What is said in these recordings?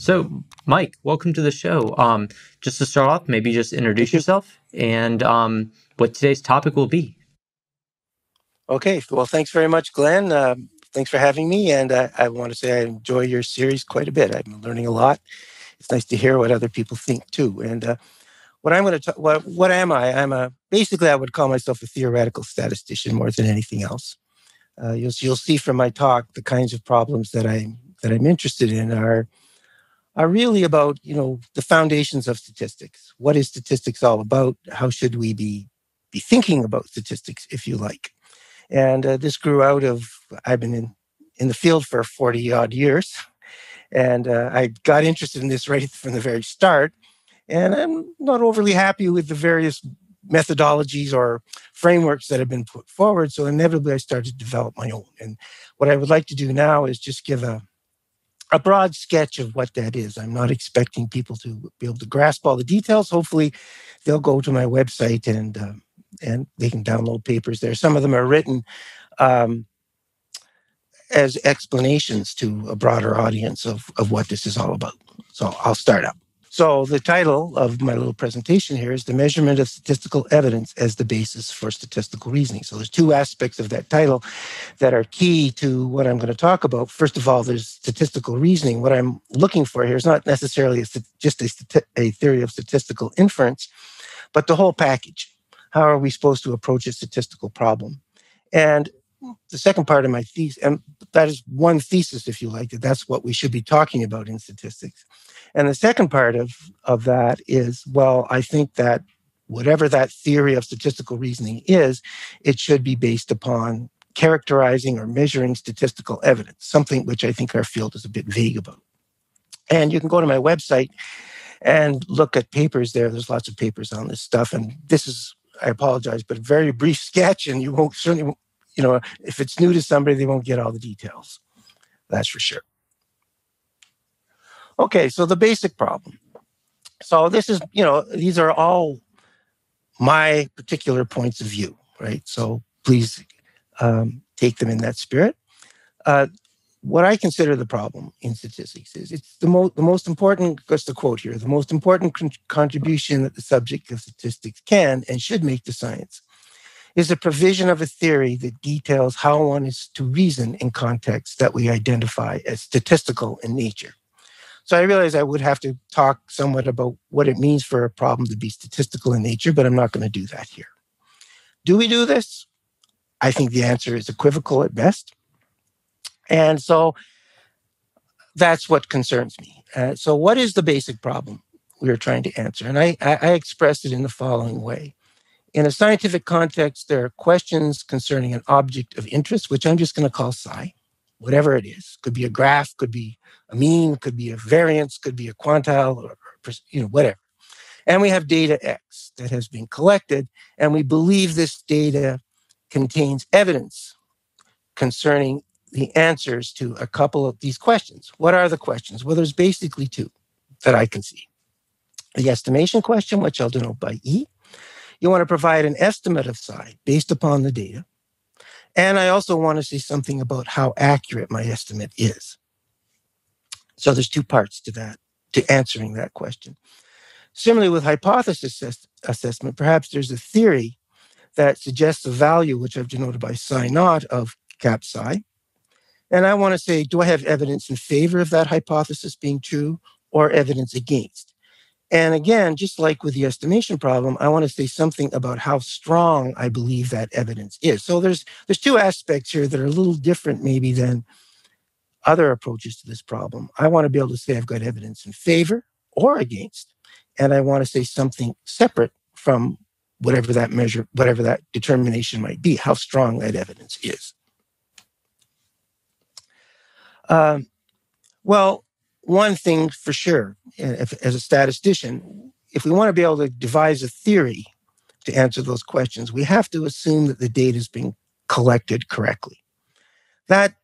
So, Mike, welcome to the show. Just to start off, maybe just introduce yourself and what today's topic will be. Okay. Well, thanks very much, Glenn. Thanks for having me. And I want to say I enjoy your series quite a bit. I'm learning a lot. It's nice to hear what other people think too. And what I'm going to talk, what am I? I'm a, basically I would call myself a theoretical statistician more than anything else. You'll see from my talk the kinds of problems that I'm interested in are really about, you know, the foundations of statistics. What is statistics all about? How should we be thinking about statistics, if you like? And this grew out of, I've been in the field for 40 odd years. And I got interested in this right from the very start. And I'm not overly happy with the various methodologies or frameworks that have been put forward. So inevitably, I started to develop my own. And what I would like to do now is just give a broad sketch of what that is. I'm not expecting people to be able to grasp all the details. Hopefully, they'll go to my website and they can download papers there. Some of them are written as explanations to a broader audience of what this is all about. So I'll start up. So the title of my little presentation here is The Measurement of Statistical Evidence as the Basis for Statistical Reasoning. So there's two aspects of that title that are key to what I'm going to talk about. First of all, there's statistical reasoning. What I'm looking for here is not necessarily just a theory of statistical inference, but the whole package. How are we supposed to approach a statistical problem? And the second part of my thesis, and that is one thesis, if you like, that's what we should be talking about in statistics. And the second part of that is, well, I think that whatever that theory of statistical reasoning is, it should be based upon characterizing or measuring statistical evidence, something which I think our field is a bit vague about. And you can go to my website and look at papers there. There's lots of papers on this stuff. And this is, I apologize, but a very brief sketch, and you won't certainly, you know, if it's new to somebody, they won't get all the details. That's for sure. Okay, so the basic problem. So this is, you know, these are all my particular points of view, right? So please take them in that spirit. What I consider the problem in statistics is it's the most important, just the quote here, the most important contribution that the subject of statistics can and should make to science is the provision of a theory that details how one is to reason in contexts that we identify as statistical in nature. So I realize I would have to talk somewhat about what it means for a problem to be statistical in nature, but I'm not going to do that here. Do we do this? I think the answer is equivocal at best. And so that's what concerns me. So what is the basic problem we are trying to answer? And I expressed it in the following way. In a scientific context, there are questions concerning an object of interest, which I'm just going to call psi, whatever it is. Could be a graph, could be a mean, could be a variance, could be a quantile, or you know, whatever. And we have data X that has been collected, and we believe this data contains evidence concerning the answers to a couple of these questions. What are the questions? Well, there's basically two that I can see. The estimation question, which I'll denote by E. You want to provide an estimate of psi based upon the data. And I also want to say something about how accurate my estimate is. So there's two parts to that, to answering that question. Similarly, with hypothesis assessment, perhaps there's a theory that suggests a value, which I've denoted by psi naught of cap psi. And I want to say, do I have evidence in favor of that hypothesis being true or evidence against? And again, just like with the estimation problem, I want to say something about how strong I believe that evidence is. So there's two aspects here that are a little different maybe than other approaches to this problem. I want to be able to say I've got evidence in favor or against, and I want to say something separate from whatever that measure, whatever that determination might be, how strong that evidence is. Well, one thing for sure, as a statistician, if we want to be able to devise a theory to answer those questions, we have to assume that the data is being collected correctly. That's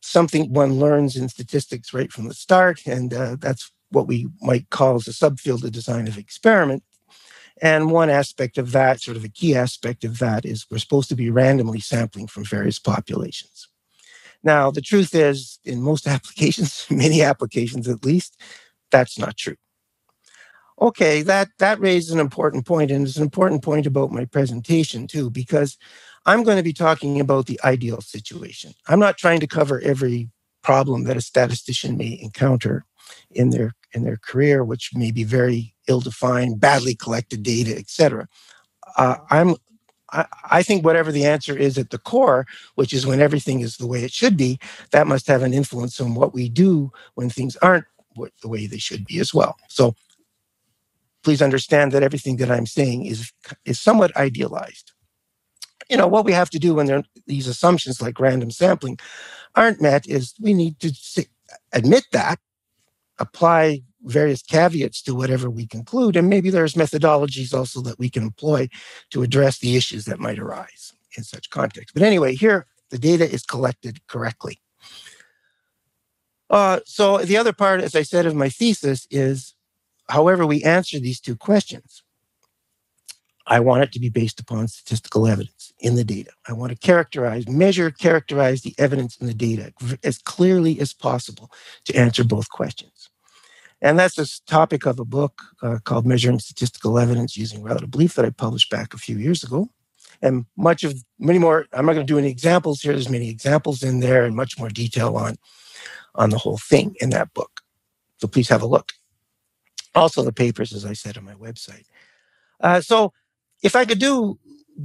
something one learns in statistics right from the start, and that's what we might call as a subfield of design of experiment. And one aspect of that, sort of a key aspect of that, is we're supposed to be randomly sampling from various populations. Now, the truth is, in most applications, many applications at least, that's not true. Okay, that raises an important point, and it's an important point about my presentation too, because I'm going to be talking about the ideal situation. I'm not trying to cover every problem that a statistician may encounter in their career, which may be very ill-defined, badly collected data, etc. I think whatever the answer is at the core, which is when everything is the way it should be, that must have an influence on what we do when things aren't the way they should be as well. So please understand that everything that I'm saying is somewhat idealized. You know, what we have to do when these assumptions like random sampling aren't met is we need to admit that, apply various caveats to whatever we conclude, and maybe there's methodologies also that we can employ to address the issues that might arise in such contexts. But anyway, here, the data is collected correctly. So the other part, as I said, of my thesis is, however we answer these two questions, I want it to be based upon statistical evidence in the data. I want to characterize the evidence in the data as clearly as possible to answer both questions. And that's the topic of a book called Measuring Statistical Evidence Using Relative Belief that I published back a few years ago. And many more, I'm not going to do any examples here. There's many examples in there and much more detail on the whole thing in that book. So please have a look. Also the papers, as I said, on my website. So if I could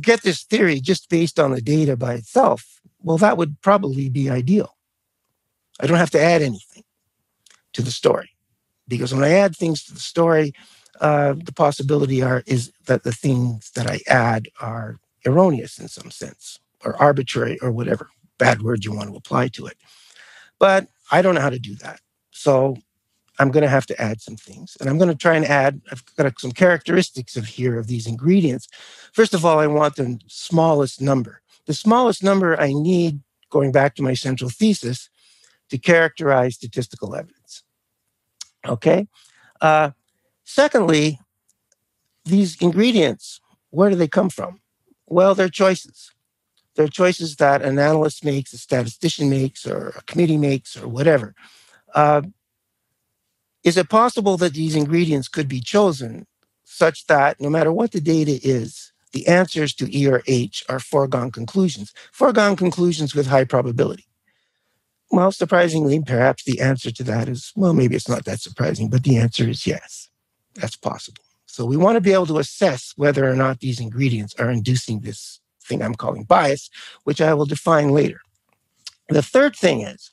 get this theory just based on the data by itself, well, that would probably be ideal. I don't have to add anything to the story, because when I add things to the story, the possibility is that the things that I add are erroneous in some sense, or arbitrary, or whatever bad word you want to apply to it. But I don't know how to do that. So I'm going to have to add some things. And I'm going to try and add, I've got some characteristics of these ingredients. First of all, I want the smallest number. The smallest number I need, going back to my central thesis, to characterize statistical evidence. Okay? Secondly, these ingredients, where do they come from? Well, they're choices. They're choices that an analyst makes, a statistician makes, or a committee makes, or whatever. Is it possible that these ingredients could be chosen such that no matter what the data is, the answers to E or H are foregone conclusions with high probability? Well, surprisingly, perhaps the answer to that is, well, maybe it's not that surprising, but the answer is yes, that's possible. So we want to be able to assess whether or not these ingredients are inducing this thing I'm calling bias, which I will define later. The third thing is,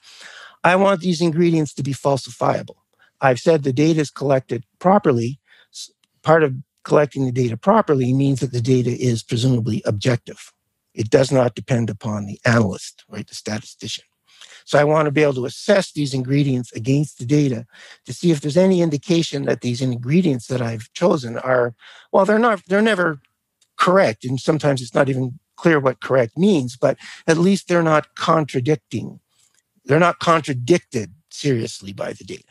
I want these ingredients to be falsifiable. I've said the data is collected properly. Part of collecting the data properly means that the data is presumably objective. It does not depend upon the analyst, right, the statistician. So I want to be able to assess these ingredients against the data to see if there's any indication that these ingredients that I've chosen are, well, they're never correct, and sometimes it's not even clear what correct means, but at least they're not contradicting. They're not contradicted seriously by the data.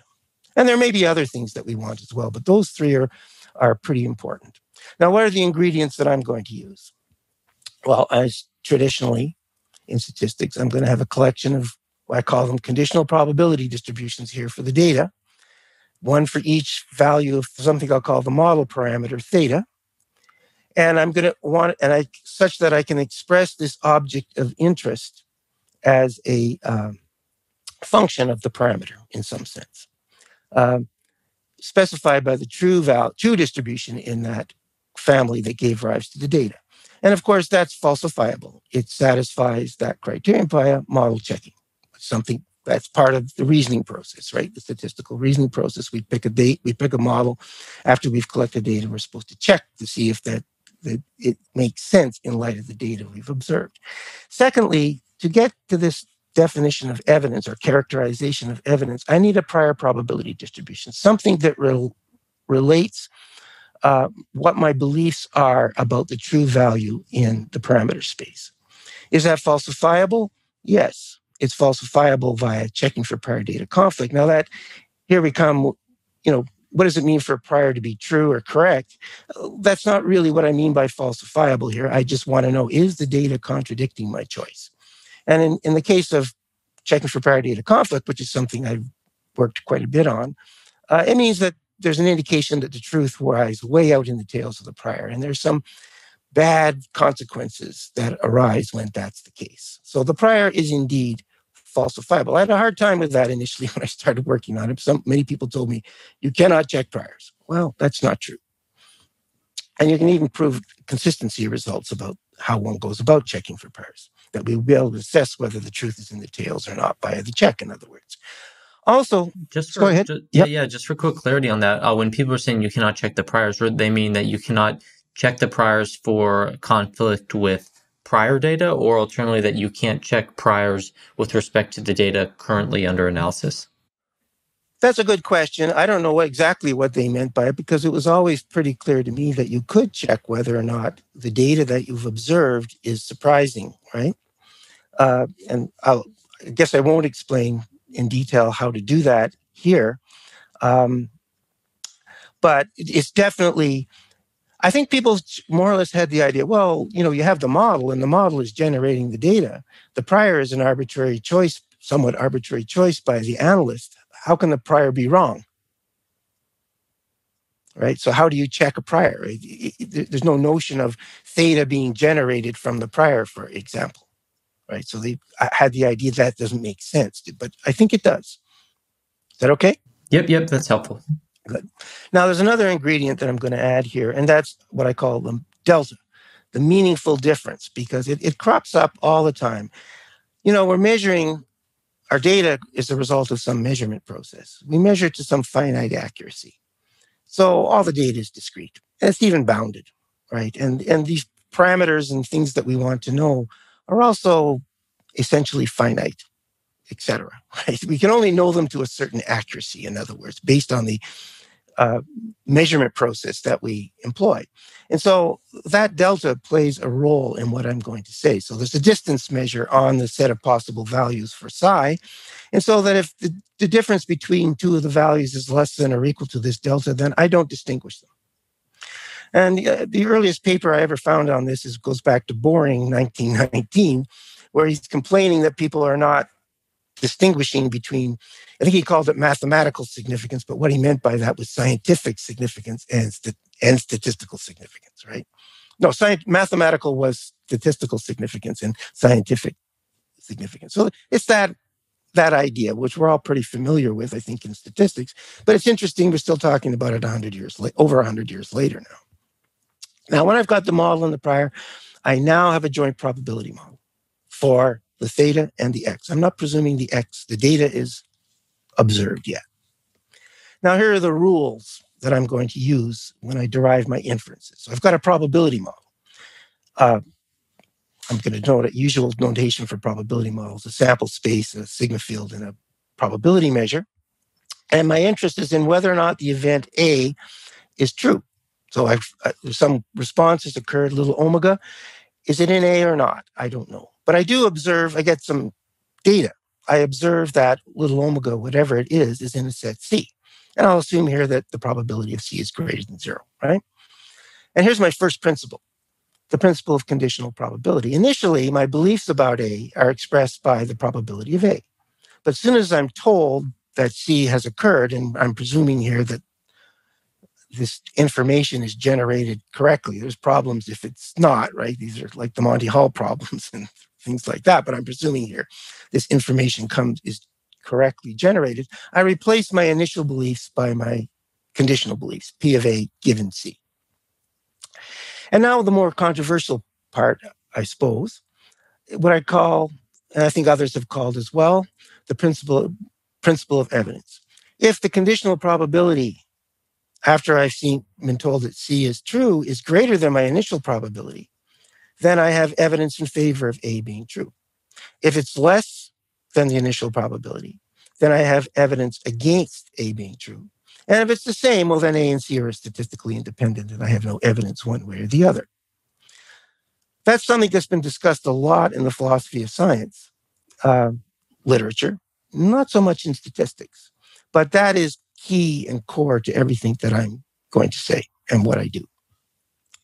And there may be other things that we want as well, but those three are pretty important. Now, what are the ingredients that I'm going to use? Well, as traditionally in statistics, I'm going to have a collection of, I call them conditional probability distributions here for the data, one for each value of something I'll call the model parameter theta. And I'm going to want, such that I can express this object of interest as a function of the parameter in some sense. Specified by the true distribution in that family that gave rise to the data. And of course, that's falsifiable. It satisfies that criterion via model checking. Something that's part of the reasoning process, right? The statistical reasoning process. We pick a date, we pick a model. After we've collected data, we're supposed to check to see if that it makes sense in light of the data we've observed. Secondly, to get to this definition of evidence or characterization of evidence, I need a prior probability distribution, something that relates what my beliefs are about the true value in the parameter space. Is that falsifiable? Yes, it's falsifiable via checking for prior data conflict. Now that, here we come, you know, what does it mean for prior to be true or correct? That's not really what I mean by falsifiable here. I just want to know, is the data contradicting my choice? And in the case of checking for prior data conflict, which is something I've worked quite a bit on, It means that there's an indication that the truth lies way out in the tails of the prior, and there's some bad consequences that arise when that's the case. So the prior is indeed falsifiable. I had a hard time with that initially when I started working on it. Many people told me, you cannot check priors. Well, that's not true. And you can even prove consistency results about how one goes about checking for priors, that we will be able to assess whether the truth is in the tails or not by the check, in other words. Also, go ahead. Just for quick clarity on that, when people are saying you cannot check the priors, they mean that you cannot check the priors for conflict with prior data, or alternatively that you can't check priors with respect to the data currently under analysis? That's a good question. I don't know exactly what they meant by it, because it was always pretty clear to me that you could check whether or not the data that you've observed is surprising, right? And I guess I won't explain in detail how to do that here. But it's definitely, I think people more or less had the idea, well, you know, you have the model and the model is generating the data. The prior is an arbitrary choice, somewhat arbitrary choice by the analyst. How can the prior be wrong? Right? So how do you check a prior? There's no notion of theta being generated from the prior, for example. Right? So they had the idea that doesn't make sense, but I think it does. Is that okay? Yep, that's helpful. Good. Now, there's another ingredient that I'm going to add here, and that's what I call the delta, the meaningful difference, because it crops up all the time. You know, we're measuring, our data is the result of some measurement process. We measure to some finite accuracy. So all the data is discrete, and it's even bounded, right? And these parameters and things that we want to know are also essentially finite, et cetera, right? We can only know them to a certain accuracy, in other words, based on the measurement process that we employ. And so that delta plays a role in what I'm going to say. So there's a distance measure on the set of possible values for psi. And so that if the difference between two of the values is less than or equal to this delta, then I don't distinguish them. And the earliest paper I ever found on this goes back to Boring, 1919, where he's complaining that people are not distinguishing between, I think he called it mathematical significance, but what he meant by that was scientific significance and statistical significance, right? No, mathematical was statistical significance and scientific significance. So it's that idea, which we're all pretty familiar with, I think, in statistics, but it's interesting, we're still talking about it over 100 years later now. Now, when I've got the model and the prior, I now have a joint probability model for the theta and the x. I'm not presuming the x, the data is observed yet. Now, here are the rules that I'm going to use when I derive my inferences. So I've got a probability model. I'm going to note a usual notation for probability models, a sample space, a sigma field, and a probability measure. And my interest is in whether or not the event A is true. So some response has occurred, little omega. Is it in A or not? I don't know. But I do observe, I get some data. I observe that little omega, whatever it is in a set C. And I'll assume here that the probability of C is greater than zero, right? And here's my first principle, the principle of conditional probability. Initially, my beliefs about A are expressed by the probability of A. But as soon as I'm told that C has occurred, and I'm presuming here that this information is generated correctly. There's problems if it's not, right? These are like the Monty Hall problems and things like that, but I'm presuming here this information is correctly generated. I replace my initial beliefs by my conditional beliefs, P of A given C. And now the more controversial part, I suppose, what I call, and I think others have called as well, the principle of evidence. If the conditional probability after I've been told that C is true, is greater than my initial probability, then I have evidence in favor of A being true. If it's less than the initial probability, then I have evidence against A being true. And if it's the same, well, then A and C are statistically independent, and I have no evidence one way or the other. That's something that's been discussed a lot in the philosophy of science literature, not so much in statistics, but that is key and core to everything that I'm going to say and what I do.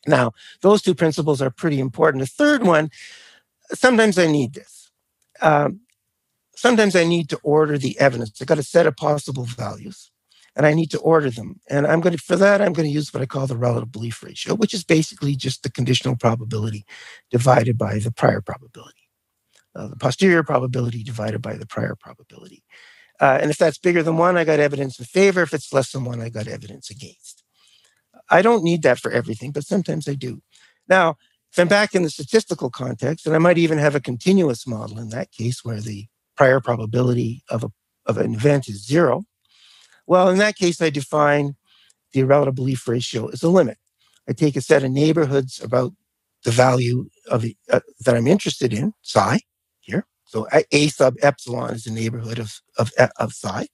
Now, those two principles are pretty important. The third one, sometimes I need this. Sometimes I need to order the evidence. I've got a set of possible values. and I need to order them. And I'm going to, for that, I'm going to use what I call the relative belief ratio, which is basically just the conditional probability divided by the prior probability, the posterior probability divided by the prior probability. And if that's bigger than one, I got evidence in favor. If it's less than one, I got evidence against. I don't need that for everything, but sometimes I do. Now, if I'm back in the statistical context, and I might even have a continuous model in that case where the prior probability of an event is zero, well, in that case, I define the relative belief ratio as a limit. I take a set of neighborhoods about the value of that I'm interested in, psi, here. So A sub epsilon is the neighborhood of psi.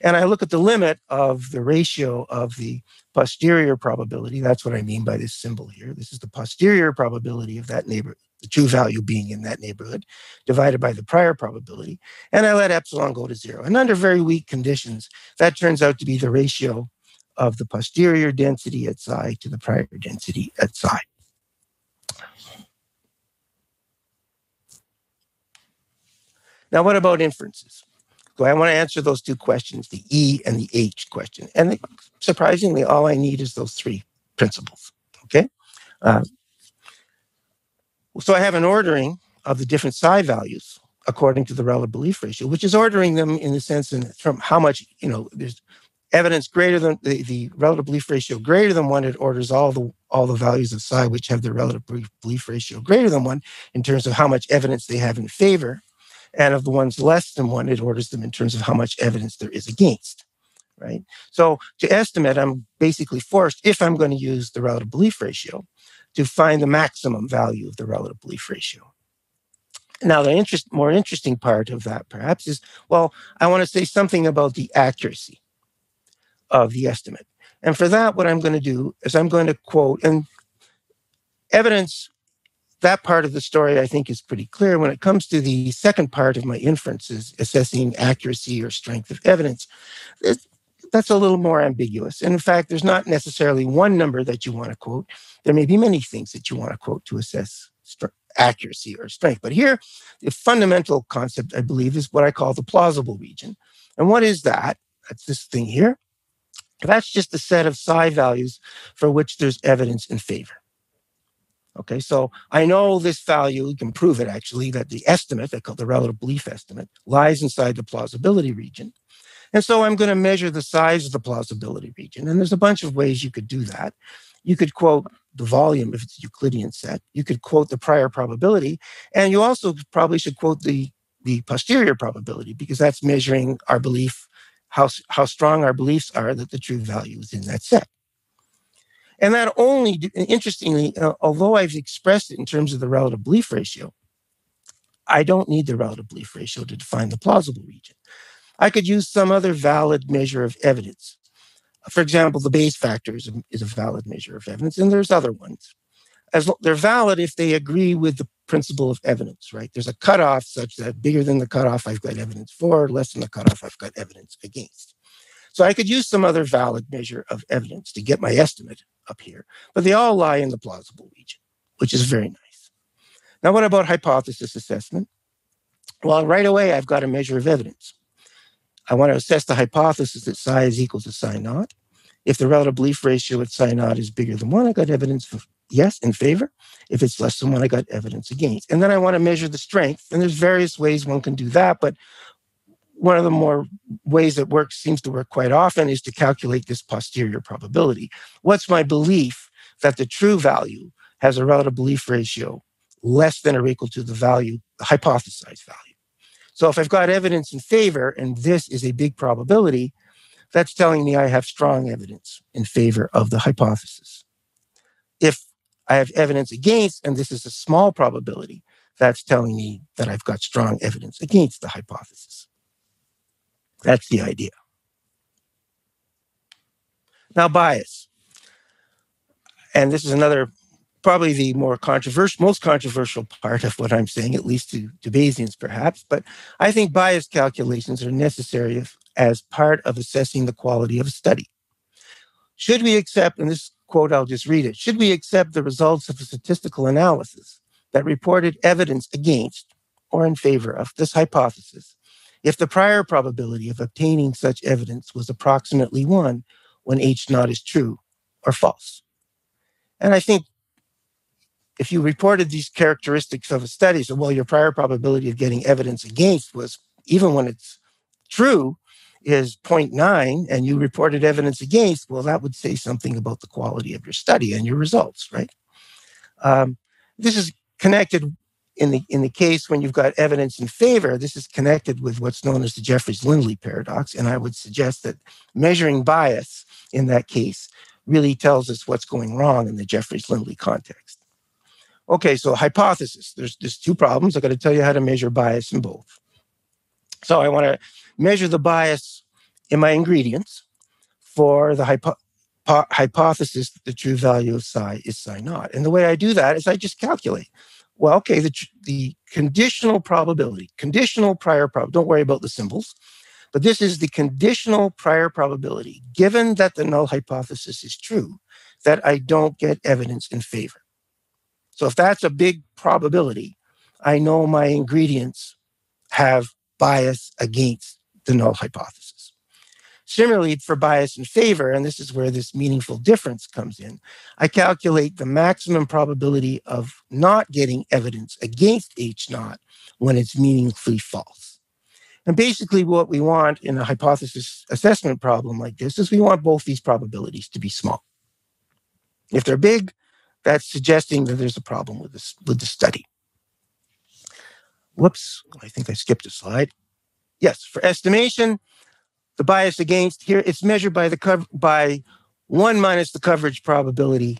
And I look at the limit of the ratio of the posterior probability. That's what I mean by this symbol here. This is the posterior probability of that neighborhood, the true value being in that neighborhood, divided by the prior probability. And I let epsilon go to zero. And under very weak conditions, that turns out to be the ratio of the posterior density at psi to the prior density at psi. Now, what about inferences? So I want to answer those two questions, the E and the H question. And surprisingly, all I need is those three principles, okay? So I have an ordering of the different psi values according to the relative belief ratio, which is ordering them in the sense from how much, you know, there's evidence greater than, the relative belief ratio greater than one, it orders all the values of psi which have the relative belief ratio greater than one in terms of how much evidence they have in favor. And of the ones less than one, it orders them in terms of how much evidence there is against, right? So to estimate, I'm basically forced, if I'm going to use the relative belief ratio, to find the maximum value of the relative belief ratio. Now, the more interesting part of that, perhaps, is, well, I want to say something about the accuracy of the estimate. And for that, what I'm going to do is I'm going to quote, and evidence, that part of the story, I think, is pretty clear. When it comes to the second part of my inferences, assessing accuracy or strength of evidence, that's a little more ambiguous. And in fact, there's not necessarily one number that you want to quote. There may be many things that you want to quote to assess accuracy or strength. But here, the fundamental concept, I believe, is what I call the plausible region. And what is that? That's this thing here. That's just a set of psi values for which there's evidence in favor. Okay, so I know this value, you can prove it actually, that the estimate, I call the relative belief estimate, lies inside the plausibility region. And so I'm going to measure the size of the plausibility region. And there's a bunch of ways you could do that. You could quote the volume if it's a Euclidean set. You could quote the prior probability. And you also probably should quote the posterior probability because that's measuring our belief, how strong our beliefs are that the true value is in that set. And that only, interestingly, although I've expressed it in terms of the relative belief ratio, I don't need the relative belief ratio to define the plausible region. I could use some other valid measure of evidence. For example, the Bayes factor is a valid measure of evidence, and there's other ones. They're valid if they agree with the principle of evidence, right? There's a cutoff such that bigger than the cutoff, I've got evidence for, less than the cutoff, I've got evidence against. So I could use some other valid measure of evidence to get my estimate up here, but they all lie in the plausible region, which is very nice. Now, what about hypothesis assessment? Well, right away, I've got a measure of evidence. I want to assess the hypothesis that psi is equal to psi naught. If the relative belief ratio at psi naught is bigger than one, I got evidence for yes, in favor. If it's less than one, I got evidence against. And then I want to measure the strength, and there's various ways one can do that, but one of the more ways that seems to work quite often is to calculate this posterior probability. What's my belief that the true value has a relative belief ratio less than or equal to the value, the hypothesized value? So if I've got evidence in favor, and this is a big probability, that's telling me I have strong evidence in favor of the hypothesis. If I have evidence against, and this is a small probability, that's telling me that I've got strong evidence against the hypothesis. That's the idea. Now, bias. And this is another, probably the most controversial part of what I'm saying, at least to Bayesians perhaps, but I think bias calculations are necessary as part of assessing the quality of a study. Should we accept, and this quote, I'll just read it, should we accept the results of a statistical analysis that reported evidence against or in favor of this hypothesis If the prior probability of obtaining such evidence was approximately 1 when H naught is true or false. And I think if you reported these characteristics of a study, so, well, your prior probability of getting evidence against was, even when it's true, is 0.9, and you reported evidence against, well, that would say something about the quality of your study and your results, right? This is connected in the case when you've got evidence in favor. This is connected with what's known as the Jeffreys-Lindley paradox, and I would suggest that measuring bias in that case really tells us what's going wrong in the Jeffreys-Lindley context. Okay, so hypothesis. There's two problems. I've got to tell you how to measure bias in both. So I want to measure the bias in my ingredients for the hypothesis that the true value of psi is psi naught. And the way I do that is I just calculate. Well, okay, the conditional probability, conditional prior probability, don't worry about the symbols, but this is the conditional prior probability, given that the null hypothesis is true, that I don't get evidence in favor. So if that's a big probability, I know my ingredients have bias against the null hypothesis. Similarly, for bias in favor, and this is where this meaningful difference comes in, I calculate the maximum probability of not getting evidence against H naught when it's meaningfully false. And basically what we want in a hypothesis assessment problem like this is we want both these probabilities to be small. If they're big, that's suggesting that there's a problem with the study. Whoops, I think I skipped a slide. Yes, for estimation, the bias against here, it's measured by one minus the coverage probability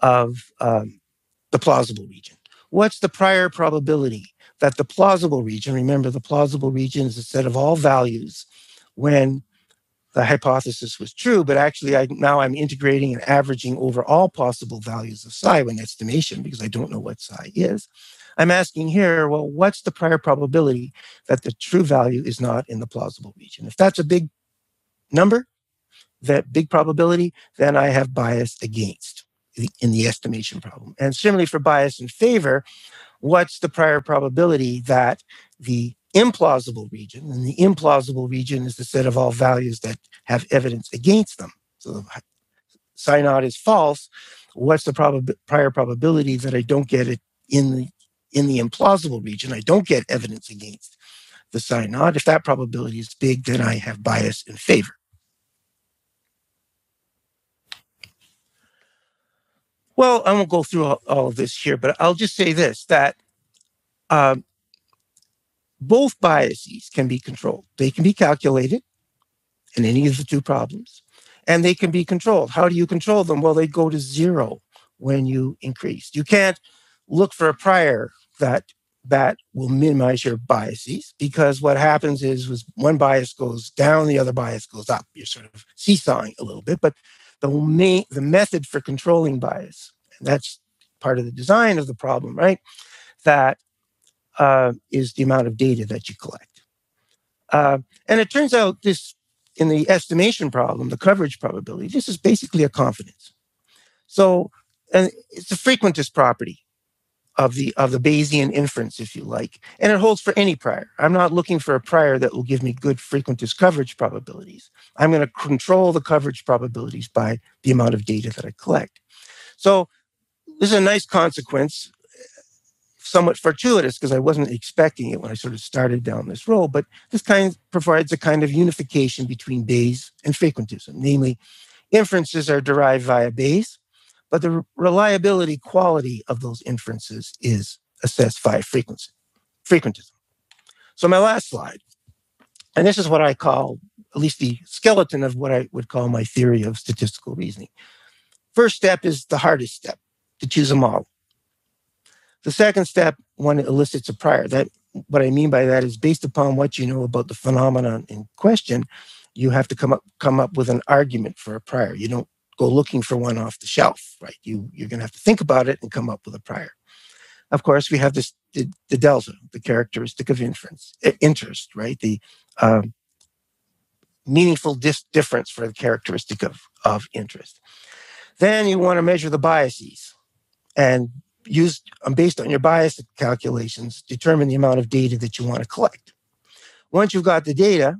of the plausible region. What's the prior probability that the plausible region, remember the plausible region is a set of all values when the hypothesis was true, but actually now I'm integrating and averaging over all possible values of psi in estimation because I don't know what psi is. I'm asking here, well, what's the prior probability that the true value is not in the plausible region? If that's a big number, that big probability, then I have bias against in the estimation problem. And similarly for bias in favor, what's the prior probability that the implausible region, and the implausible region is the set of all values that have evidence against them. So psi naught is false. What's the prior probability that I don't get it in the implausible region? I don't get evidence against the psi naught. If that probability is big, then I have bias in favor. Well, I won't go through all of this here, but I'll just say this, that both biases can be controlled. They can be calculated in any of the two problems, and they can be controlled. How do you control them? Well, they go to zero when you increase. You can't look for a prior that will minimize your biases, because what happens is one bias goes down, the other bias goes up. You're sort of seesawing a little bit, but the method for controlling bias, and that's part of the design of the problem, right? That is the amount of data that you collect. And it turns out this, in the estimation problem, the coverage probability, this is basically a confidence. So, and it's a frequentist property of the Bayesian inference, if you like, and it holds for any prior. I'm not looking for a prior that will give me good frequentist coverage probabilities. I'm going to control the coverage probabilities by the amount of data that I collect. So this is a nice consequence, somewhat fortuitous because I wasn't expecting it when I sort of started down this road, but this kind provides a kind of unification between Bayes and frequentism. Namely, inferences are derived via Bayes, but the reliability quality of those inferences is assessed via frequentism. So my last slide, and this is what I call, at least the skeleton of what I would call my theory of statistical reasoning. First step is the hardest step, to choose a model. The second step, one elicits a prior. That, what I mean by that is based upon what you know about the phenomenon in question, you have to come up with an argument for a prior. You don't go looking for one off the shelf, right? You're going to have to think about it and come up with a prior. Of course, we have this the delta, the characteristic of interest, right? The meaningful difference for the characteristic of interest. Then you want to measure the biases and based on your bias calculations, determine the amount of data that you want to collect. Once you've got the data,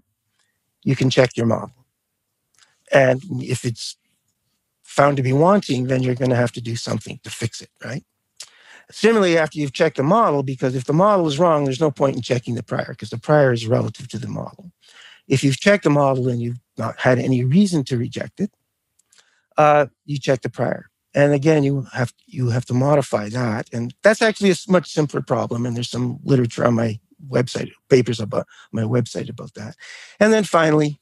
you can check your model. And if it's found to be wanting, then you're going to have to do something to fix it, right? Similarly, after you've checked the model, because if the model is wrong, there's no point in checking the prior, because the prior is relative to the model. If you've checked the model and you've not had any reason to reject it, you check the prior. And again, you have to modify that. And that's actually a much simpler problem. And there's some literature on my website, papers about my website about that. And then finally,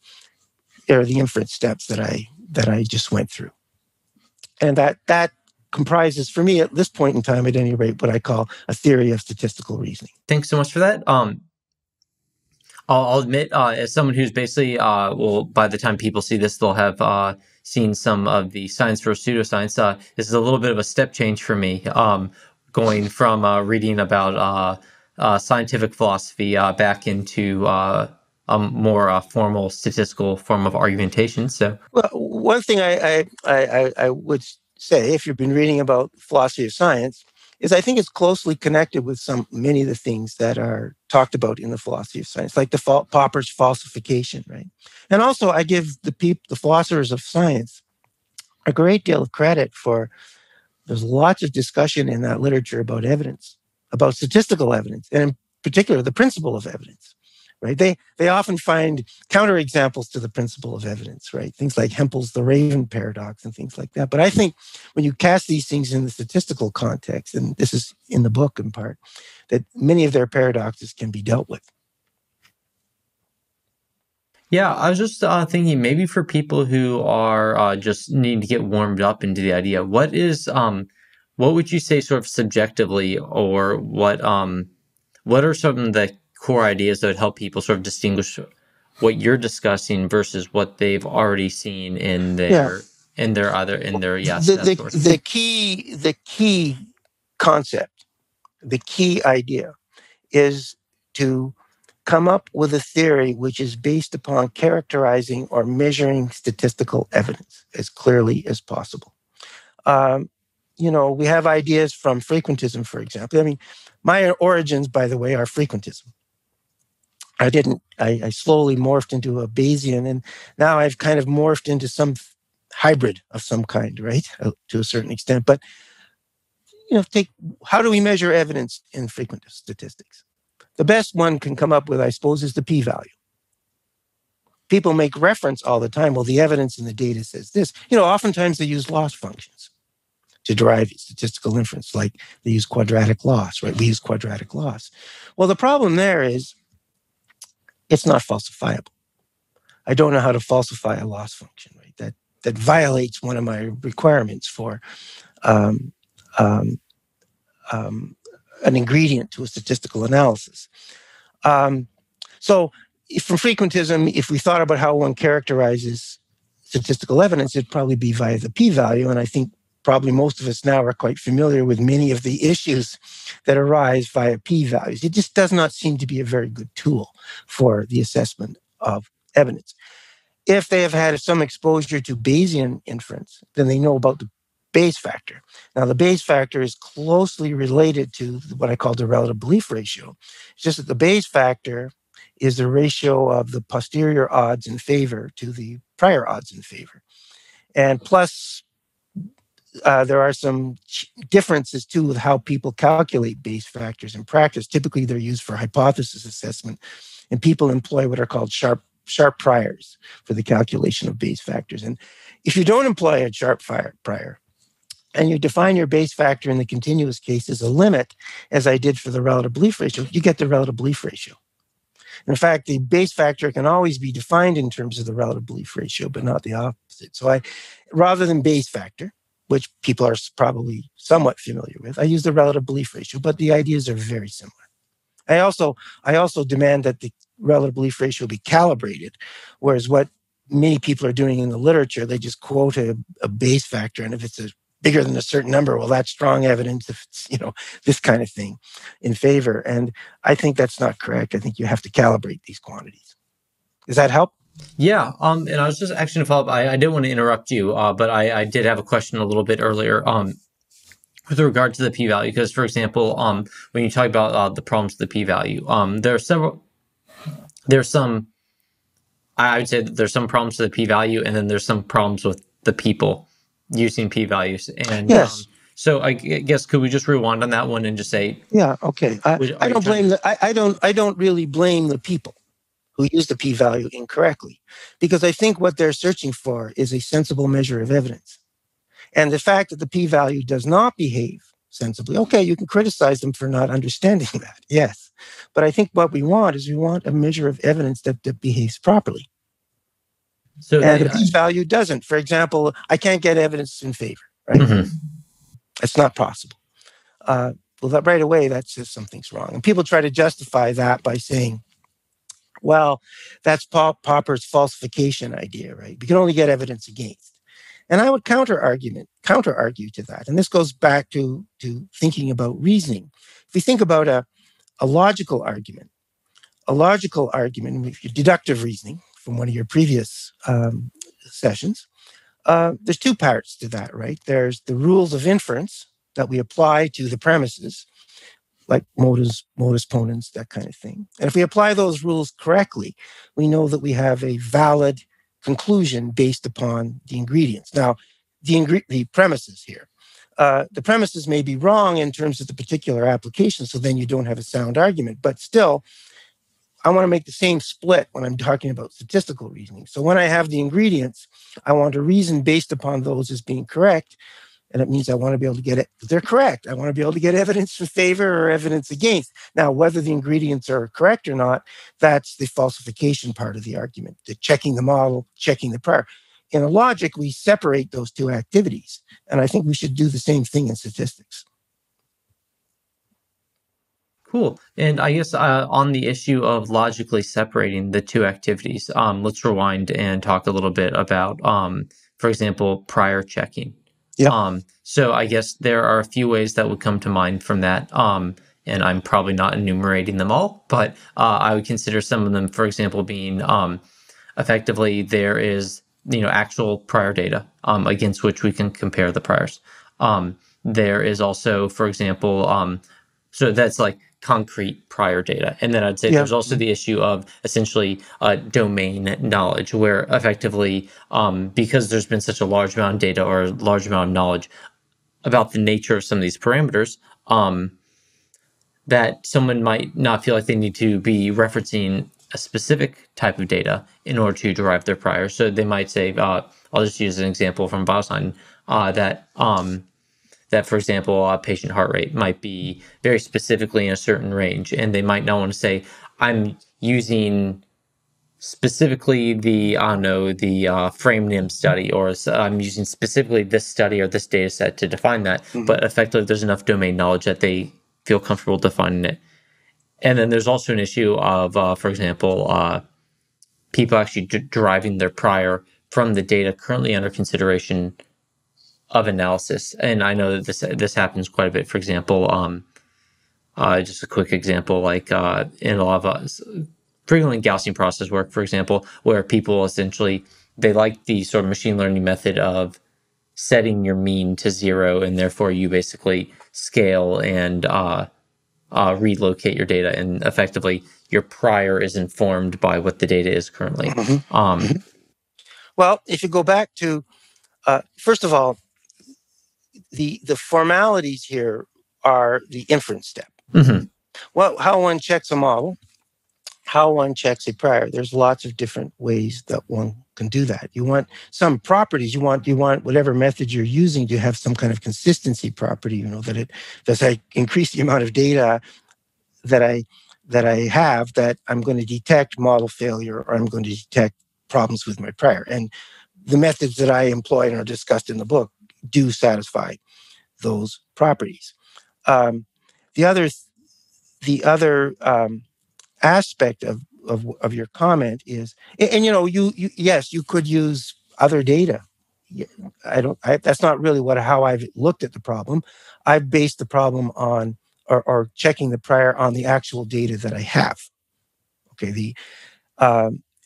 there are the inference steps that I just went through. And that comprises, for me at this point in time, at any rate, what I call a theory of statistical reasoning. Thanks so much for that. I'll admit, as someone who's basically, by the time people see this, they'll have seen some of the science versus pseudoscience. This is a little bit of a step change for me, going from reading about scientific philosophy back into a more formal statistical form of argumentation. So, well, one thing I would say, if you've been reading about philosophy of science, is I think it's closely connected with many of the things that are talked about in the philosophy of science, like Popper's falsification, right? And also, I give the philosophers of science a great deal of credit for, there's lots of discussion in that literature about evidence, about statistical evidence, and in particular, the principle of evidence, right? They often find counterexamples to the principle of evidence, right? Things like Hempel's Raven paradox and things like that. But I think when you cast these things in the statistical context, and this is in the book in part, that many of their paradoxes can be dealt with. Yeah, I was just thinking maybe for people who are just needing to get warmed up into the idea, what would you say sort of subjectively, or what are some of the core ideas that would help people sort of distinguish what you're discussing versus what they've already seen in their The key concept, the key idea, is to come up with a theory which is based upon characterizing or measuring statistical evidence as clearly as possible. You know, we have ideas from frequentism, for example. I mean, my origins, by the way, are frequentism. I slowly morphed into a Bayesian, and now I've kind of morphed into some hybrid of some kind, right? To a certain extent. But, you know, how do we measure evidence in frequentist statistics? The best one can come up with, I suppose, is the p-value. People make reference all the time, well, the evidence in the data says this. You know, oftentimes they use loss functions to derive statistical inference, like they use quadratic loss, right? We use quadratic loss. Well, the problem there is, it's not falsifiable. I don't know how to falsify a loss function, right? That violates one of my requirements for an ingredient to a statistical analysis. So from frequentism, if we thought about how one characterizes statistical evidence, it'd probably be via the p-value. And I think probably most of us now are quite familiar with many of the issues that arise via p-values. It just does not seem to be a very good tool for the assessment of evidence. If they have had some exposure to Bayesian inference, then they know about the Bayes factor. Now, the Bayes factor is closely related to what I call the relative belief ratio. It's just that the Bayes factor is the ratio of the posterior odds in favor to the prior odds in favor. And plus, there are some differences, too, with how people calculate Bayes factors in practice. Typically, they're used for hypothesis assessment, and people employ what are called sharp priors for the calculation of Bayes factors. And if you don't employ a sharp prior, and you define your Bayes factor in the continuous case as a limit, as I did for the relative belief ratio, you get the relative belief ratio. In fact, the Bayes factor can always be defined in terms of the relative belief ratio, but not the opposite. So rather than Bayes factor, which people are probably somewhat familiar with, I use the relative belief ratio, but the ideas are very similar. I also demand that the relative belief ratio be calibrated, whereas what many people are doing in the literature, they just quote a Bayes factor, and if it's bigger than a certain number, well, that's strong evidence, if it's, you know, this kind of thing in favor. And I think that's not correct. I think you have to calibrate these quantities. Does that help? Yeah, and I was just actually going to follow up. I didn't want to interrupt you, but I did have a question a little bit earlier with regard to the p-value. Because, for example, when you talk about the problems of the p-value, there are several there's some, I would say that there's some problems with the p-value, and then there's some problems with the people using p-values. And yes. So I guess could we just rewind on that one and just say, yeah, okay. I don't blame the, I don't really blame the people who use the p-value incorrectly, because I think what they're searching for is a sensible measure of evidence. And the fact that the p-value does not behave sensibly, okay, you can criticize them for not understanding that, yes. But I think what we want is we want a measure of evidence that, behaves properly. So and the p-value doesn't. For example, I can't get evidence in favor, right? Mm-hmm. It's not possible. Well, that right away, that says something's wrong. And people try to justify that by saying, well, that's Popper's falsification idea, right? We can only get evidence against. And I would counter argue to that. And this goes back to, thinking about reasoning. If we think about a logical argument, with your deductive reasoning from one of your previous sessions, there's two parts to that, right? There's the rules of inference that we apply to the premises, like modus ponens, that kind of thing. And if we apply those rules correctly, we know that we have a valid conclusion based upon the ingredients. Now, the premises here. The premises may be wrong in terms of the particular application, so then you don't have a sound argument, but still, I want to make the same split when I'm talking about statistical reasoning. So when I have the ingredients, I want to reason based upon those as being correct. And it means I want to be able to get it. They're correct. I want to be able to get evidence in favor or evidence against. Now, whether the ingredients are correct or not, that's the falsification part of the argument, the checking the model, checking the prior. In a logic, we separate those two activities. And I think we should do the same thing in statistics. Cool. And I guess on the issue of logically separating the two activities, let's rewind and talk a little bit about, for example, prior checking. Yeah. So I guess there are a few ways that would come to mind from that, and I'm probably not enumerating them all, but I would consider some of them, for example, being effectively there is actual prior data against which we can compare the priors. There is also, for example, so that's like concrete prior data. And then I'd say there's also the issue of essentially domain knowledge, where effectively, because there's been such a large amount of data or a large amount of knowledge about the nature of some of these parameters, that someone might not feel like they need to be referencing a specific type of data in order to derive their prior. So they might say, I'll just use an example from Bayesian, that, for example, patient heart rate might be very specifically in a certain range, and they might not want to say, I'm using specifically the, I don't know, the FRAME-NIM study, or I'm using specifically this study or this data set to define that. Mm-hmm. But effectively, there's enough domain knowledge that they feel comfortable defining it. And then there's also an issue of, for example, people actually deriving their prior from the data currently under consideration of analysis. And I know that this happens quite a bit. For example, just a quick example, like in a lot of frequently Gaussian process work, for example, where people essentially, they like the sort of machine learning method of setting your mean to zero, and therefore you basically scale and relocate your data, and effectively your prior is informed by what the data is currently. Mm-hmm. Well, if you go back to, first of all, the formalities here are the inference step. Mm-hmm. Well, how one checks a model, how one checks a prior. There's lots of different ways that one can do that. You want some properties. You want whatever method you're using to have some kind of consistency property. That it does I increase the amount of data that I have, that I'm going to detect model failure, or I'm going to detect problems with my prior. And the methods that I employ and are discussed in the book do satisfy those properties. The other aspect of your comment is, and you yes, you could use other data. That's not really how I've looked at the problem. I've based the problem on or checking the prior on the actual data that I have. Okay,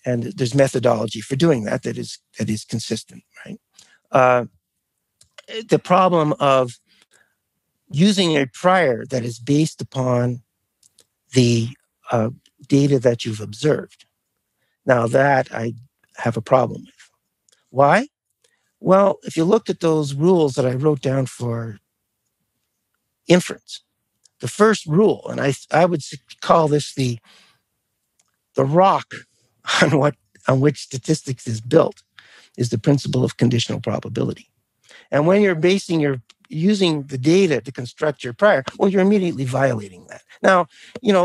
and there's methodology for doing that that is consistent, right? The problem of using a prior that is based upon the data that you've observed. Now that I have a problem with. Why? Well, if you looked at those rules that I wrote down for inference, the first rule, and I would call this the rock on which statistics is built, is the principle of conditional probability. And when you're using the data to construct your prior, well, you're immediately violating that. Now,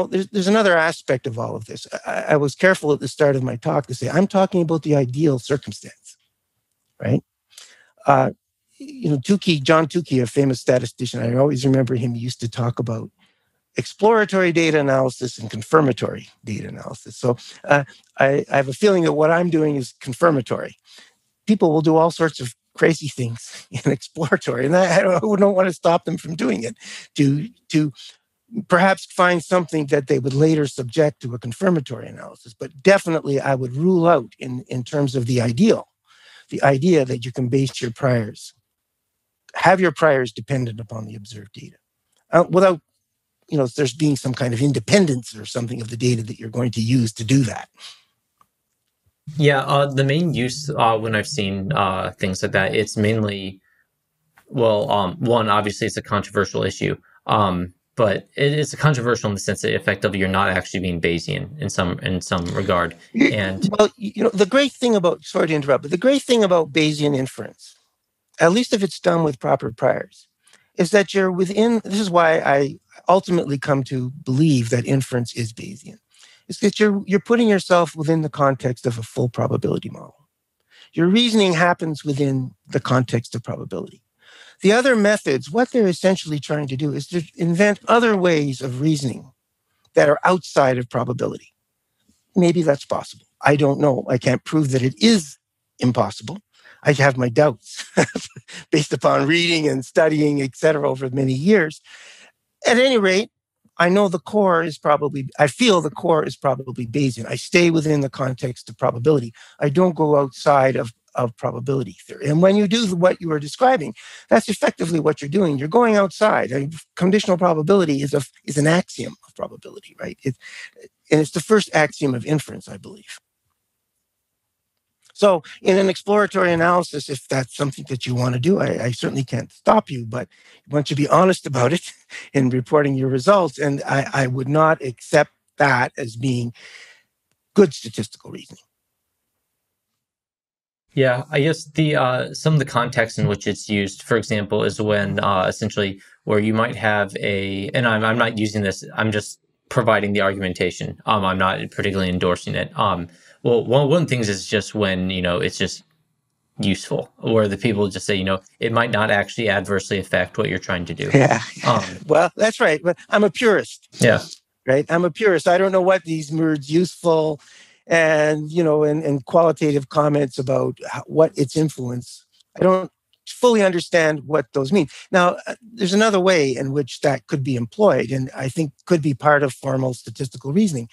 there's another aspect of all of this. I was careful at the start of my talk to say, I'm talking about the ideal circumstance, right? John Tukey, a famous statistician, I always remember him used to talk about exploratory data analysis and confirmatory data analysis. So I have a feeling that what I'm doing is confirmatory. People will do all sorts of crazy things in exploratory, and I don't want to stop them from doing it to perhaps find something that they would later subject to a confirmatory analysis. But definitely I would rule out in terms of the ideal, the idea that you can base your priors, have your priors dependent upon the observed data without if there's being some kind of independence or something of the data that you're going to use to do that. Yeah, the main use when I've seen things like that, it's mainly, one, obviously it's a controversial issue, but it's a controversial in the sense that effectively you're not actually being Bayesian in some regard. And the great thing about, sorry to interrupt, but the great thing about Bayesian inference, at least if it's done with proper priors, is that you're within, this is why I ultimately come to believe that inference is Bayesian. It's that you're putting yourself within the context of a full probability model. Your reasoning happens within the context of probability. The other methods, what they're essentially trying to do is to invent other ways of reasoning that are outside of probability. Maybe that's possible. I don't know. I can't prove that it is impossible. I have my doubts based upon reading and studying, et cetera, over many years. At any rate, I know I feel the core is probably Bayesian. I stay within the context of probability. I don't go outside of probability theory. And when you do what you are describing, that's effectively what you're doing. You're going outside. Conditional probability is an axiom of probability, right? And it's the first axiom of inference, I believe. So in an exploratory analysis, if that's something that you want to do, I certainly can't stop you, but I want you to be honest about it in reporting your results. And I would not accept that as being good statistical reasoning. Yeah, I guess some of the context in which it's used, for example, is when essentially where you might have I'm not using this, I'm just providing the argumentation. I'm not particularly endorsing it. One of the things is just when, it's just useful, where the people just say, it might not actually adversely affect what you're trying to do. Yeah. That's right. But I'm a purist. Yeah. Right? I'm a purist. I don't know what these words useful and qualitative comments about what its influence. I don't fully understand what those mean. Now, there's another way in which that could be employed, and I think could be part of formal statistical reasoning.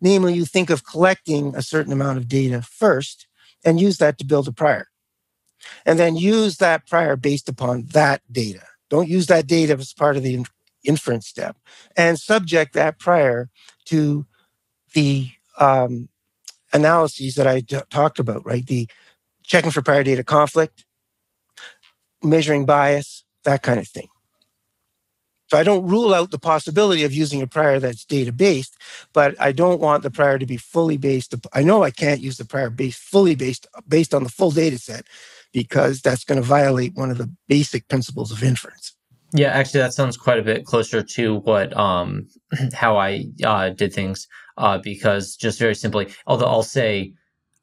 Namely, you think of collecting a certain amount of data first and use that to build a prior. And then use that prior based upon that data. Don't use that data as part of the inference step. And subject that prior to the analyses that I talked about, right? The checking for prior data conflict, measuring bias, that kind of thing. So I don't rule out the possibility of using a prior that's data-based, but I don't want the prior to be fully based. I know I can't use the prior fully based on the full data set, because that's going to violate one of the basic principles of inference. Yeah, actually, that sounds quite a bit closer to what how I did things, because just very simply, although I'll say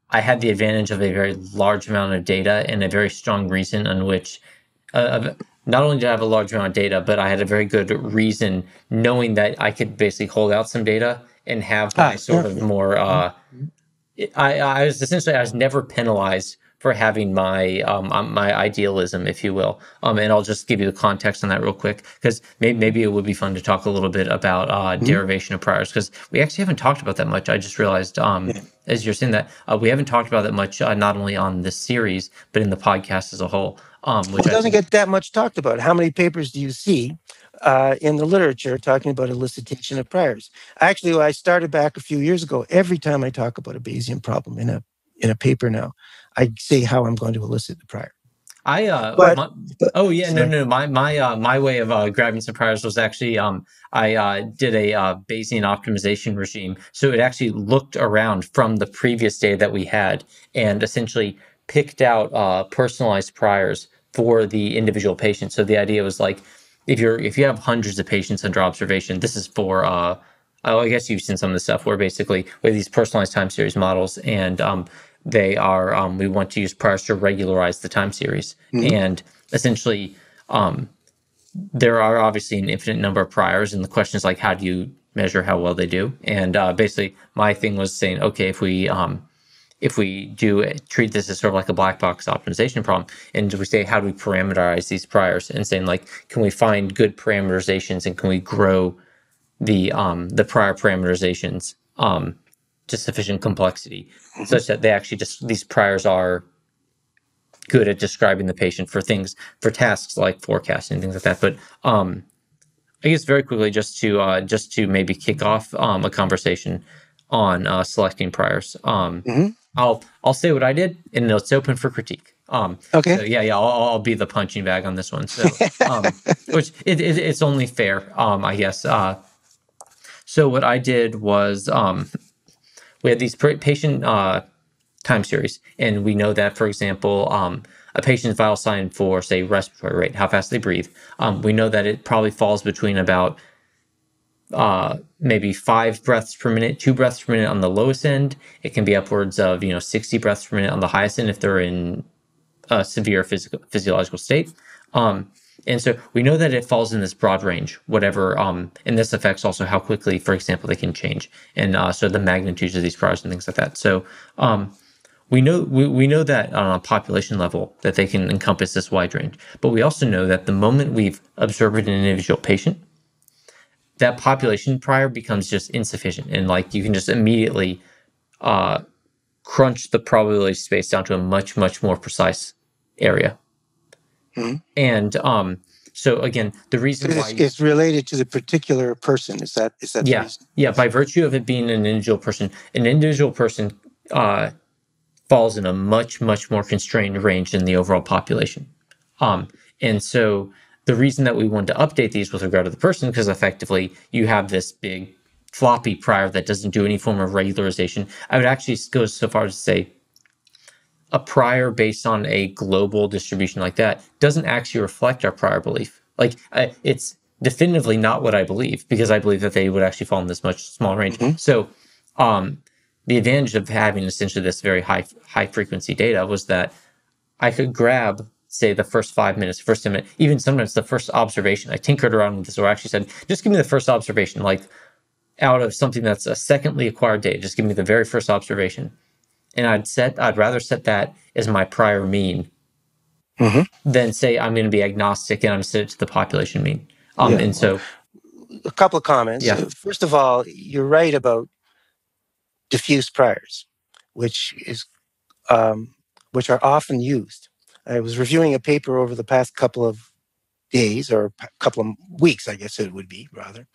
I had the advantage of a very large amount of data and a very strong reason on which not only did I have a large amount of data, but I had a very good reason knowing that I could basically hold out some data and have my more... I was never penalized for having my my idealism, if you will. And I'll just give you the context on that real quick, because maybe it would be fun to talk a little bit about derivation of priors, because we actually haven't talked about that much. I just realized as you're saying that, we haven't talked about that much, not only on this series, but in the podcast as a whole. Which it doesn't get that much talked about. How many papers do you see in the literature talking about elicitation of priors. Actually, I started back a few years ago. Every time I talk about a Bayesian problem in a paper now, I say how I'm going to elicit the prior. My way of grabbing some priors was actually I did a Bayesian optimization regime. So it actually looked around from the previous data that we had and essentially picked out personalized priors for the individual patient. So the idea was like, if you have hundreds of patients under observation, this is for I guess you've seen some of the stuff where basically we have these personalized time series models, and we want to use priors to regularize the time series. Mm-hmm. And essentially, there are obviously an infinite number of priors, and the question is like, how do you measure how well they do? And basically, my thing was saying, okay, if we treat this as sort of like a black box optimization problem, and we say, how do we parameterize these priors? And saying like, can we find good parameterizations, and can we grow the prior parameterizations to sufficient complexity, such that they actually just, these priors are good at describing the patient for tasks like forecasting and things like that. But I guess very quickly, just to maybe kick off a conversation on selecting priors. Mm-hmm. I'll say what I did, and it's open for critique. Okay. So yeah. I'll be the punching bag on this one. So, which it's only fair, I guess. So what I did was we had these patient time series, and we know that, for example, a patient's vital sign for, say, respiratory rate, how fast they breathe, we know that it probably falls between about maybe 5 breaths per minute, 2 breaths per minute on the lowest end. It can be upwards of 60 breaths per minute on the highest end if they're in a severe physiological state. And so we know that it falls in this broad range, whatever, and this affects also how quickly, for example, they can change, and so the magnitudes of these priors and things like that. So we know that on a population level that they can encompass this wide range, but we also know that the moment we've observed an individual patient, that population prior becomes just insufficient, and like you can just immediately crunch the probability space down to a much, much more precise area. Mm-hmm. And so again, the reason it's related to the particular person. Is that the reason? Yeah, by virtue of it being an individual person falls in a much, much more constrained range than the overall population. And so the reason that we wanted to update these with regard to the person, because effectively you have this big floppy prior that doesn't do any form of regularization. I would actually go so far as to say a prior based on a global distribution like that doesn't actually reflect our prior belief. Like it's definitively not what I believe, because I believe that they would actually fall in this much smaller range. Mm-hmm. So the advantage of having essentially this very high frequency data was that I could grab, say, the first 5 minutes, first minute, even sometimes the first observation. I tinkered around with this, or I actually said, just give me the first observation, like out of something that's a secondly acquired data, just give me the very first observation. And I'd rather set that as my prior mean, mm-hmm, than say I'm going to be agnostic and I'm set it to the population mean. And so a couple of comments. Yeah. First of all, you're right about diffuse priors, which are often used. I was reviewing a paper over the past couple of days, or a couple of weeks, I guess it would be rather,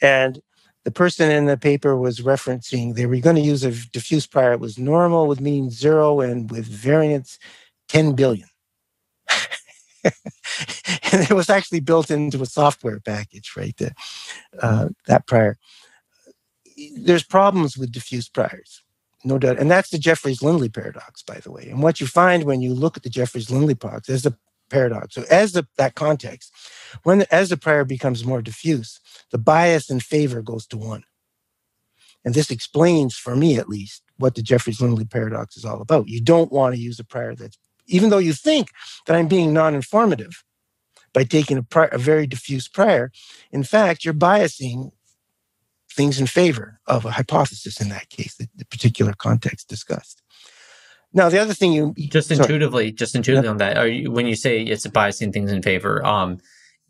and the person in the paper was referencing they were going to use a diffuse prior. It was normal with mean 0 and with variance 10 billion. And it was actually built into a software package, right? That prior. There's problems with diffuse priors, no doubt. And that's the Jeffreys-Lindley paradox, by the way. And what you find when you look at the Jeffreys-Lindley paradox is the paradox. So as the prior becomes more diffuse, the bias in favor goes to 1. And this explains, for me at least, what the Jeffreys-Lindley paradox is all about. You don't want to use a prior that's, even though you think that I'm being non-informative by taking a very diffuse prior, in fact, you're biasing things in favor of a hypothesis in that case, the particular context discussed. Now, the other thing just intuitively on that, when you say it's biasing things in favor,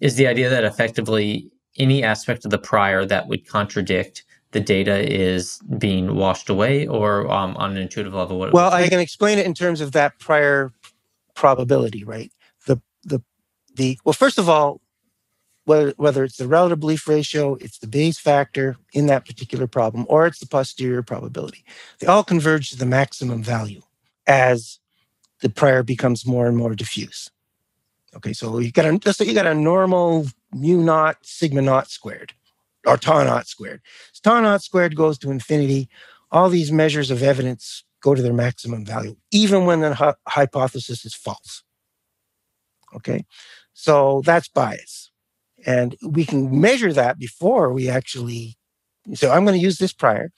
is the idea that effectively any aspect of the prior that would contradict the data is being washed away, or on an intuitive level? I can explain it in terms of that prior probability, right? First of all, whether it's the relative belief ratio, it's the Bayes factor in that particular problem, or it's the posterior probability. They all converge to the maximum value as the prior becomes more and more diffuse. Okay, so you got a, let's say you got a normal mu naught, sigma naught squared, or tau naught squared. So tau naught squared goes to infinity. All these measures of evidence go to their maximum value, even when the hypothesis is false. Okay, so that's bias. And we can measure that before we actually, so I'm going to use this prior.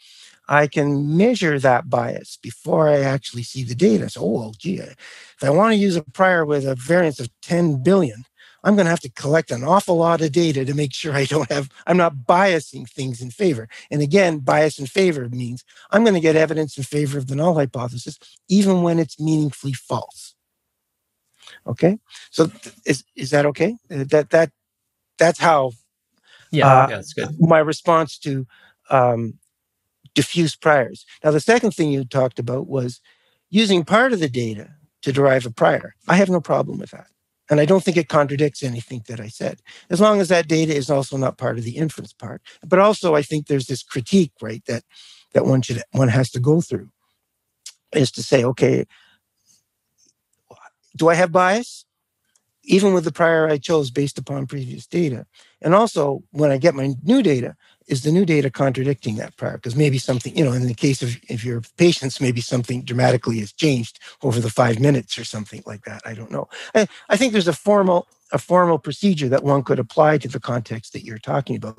I can measure that bias before I actually see the data. So, oh, gee, if I want to use a prior with a variance of 10 billion, I'm going to have to collect an awful lot of data to make sure I don't have, I'm not biasing things in favor. And again, bias in favor means I'm going to get evidence in favor of the null hypothesis, even when it's meaningfully false. Okay? So is that okay? That's how that's good. My response to diffuse priors. Now, the second thing you talked about was using part of the data to derive a prior. I have no problem with that. And I don't think it contradicts anything that I said, as long as that data is also not part of the inference part. But also, I think there's this critique, right, that one has to go through, is to say, okay, do I have bias? Even with the prior I chose based upon previous data. And also, when I get my new data, is the new data contradicting that prior? Because maybe something, you know, in the case of if your patients, maybe something dramatically has changed over the 5 minutes or something like that. I don't know. I think there's a formal procedure that one could apply to the context that you're talking about.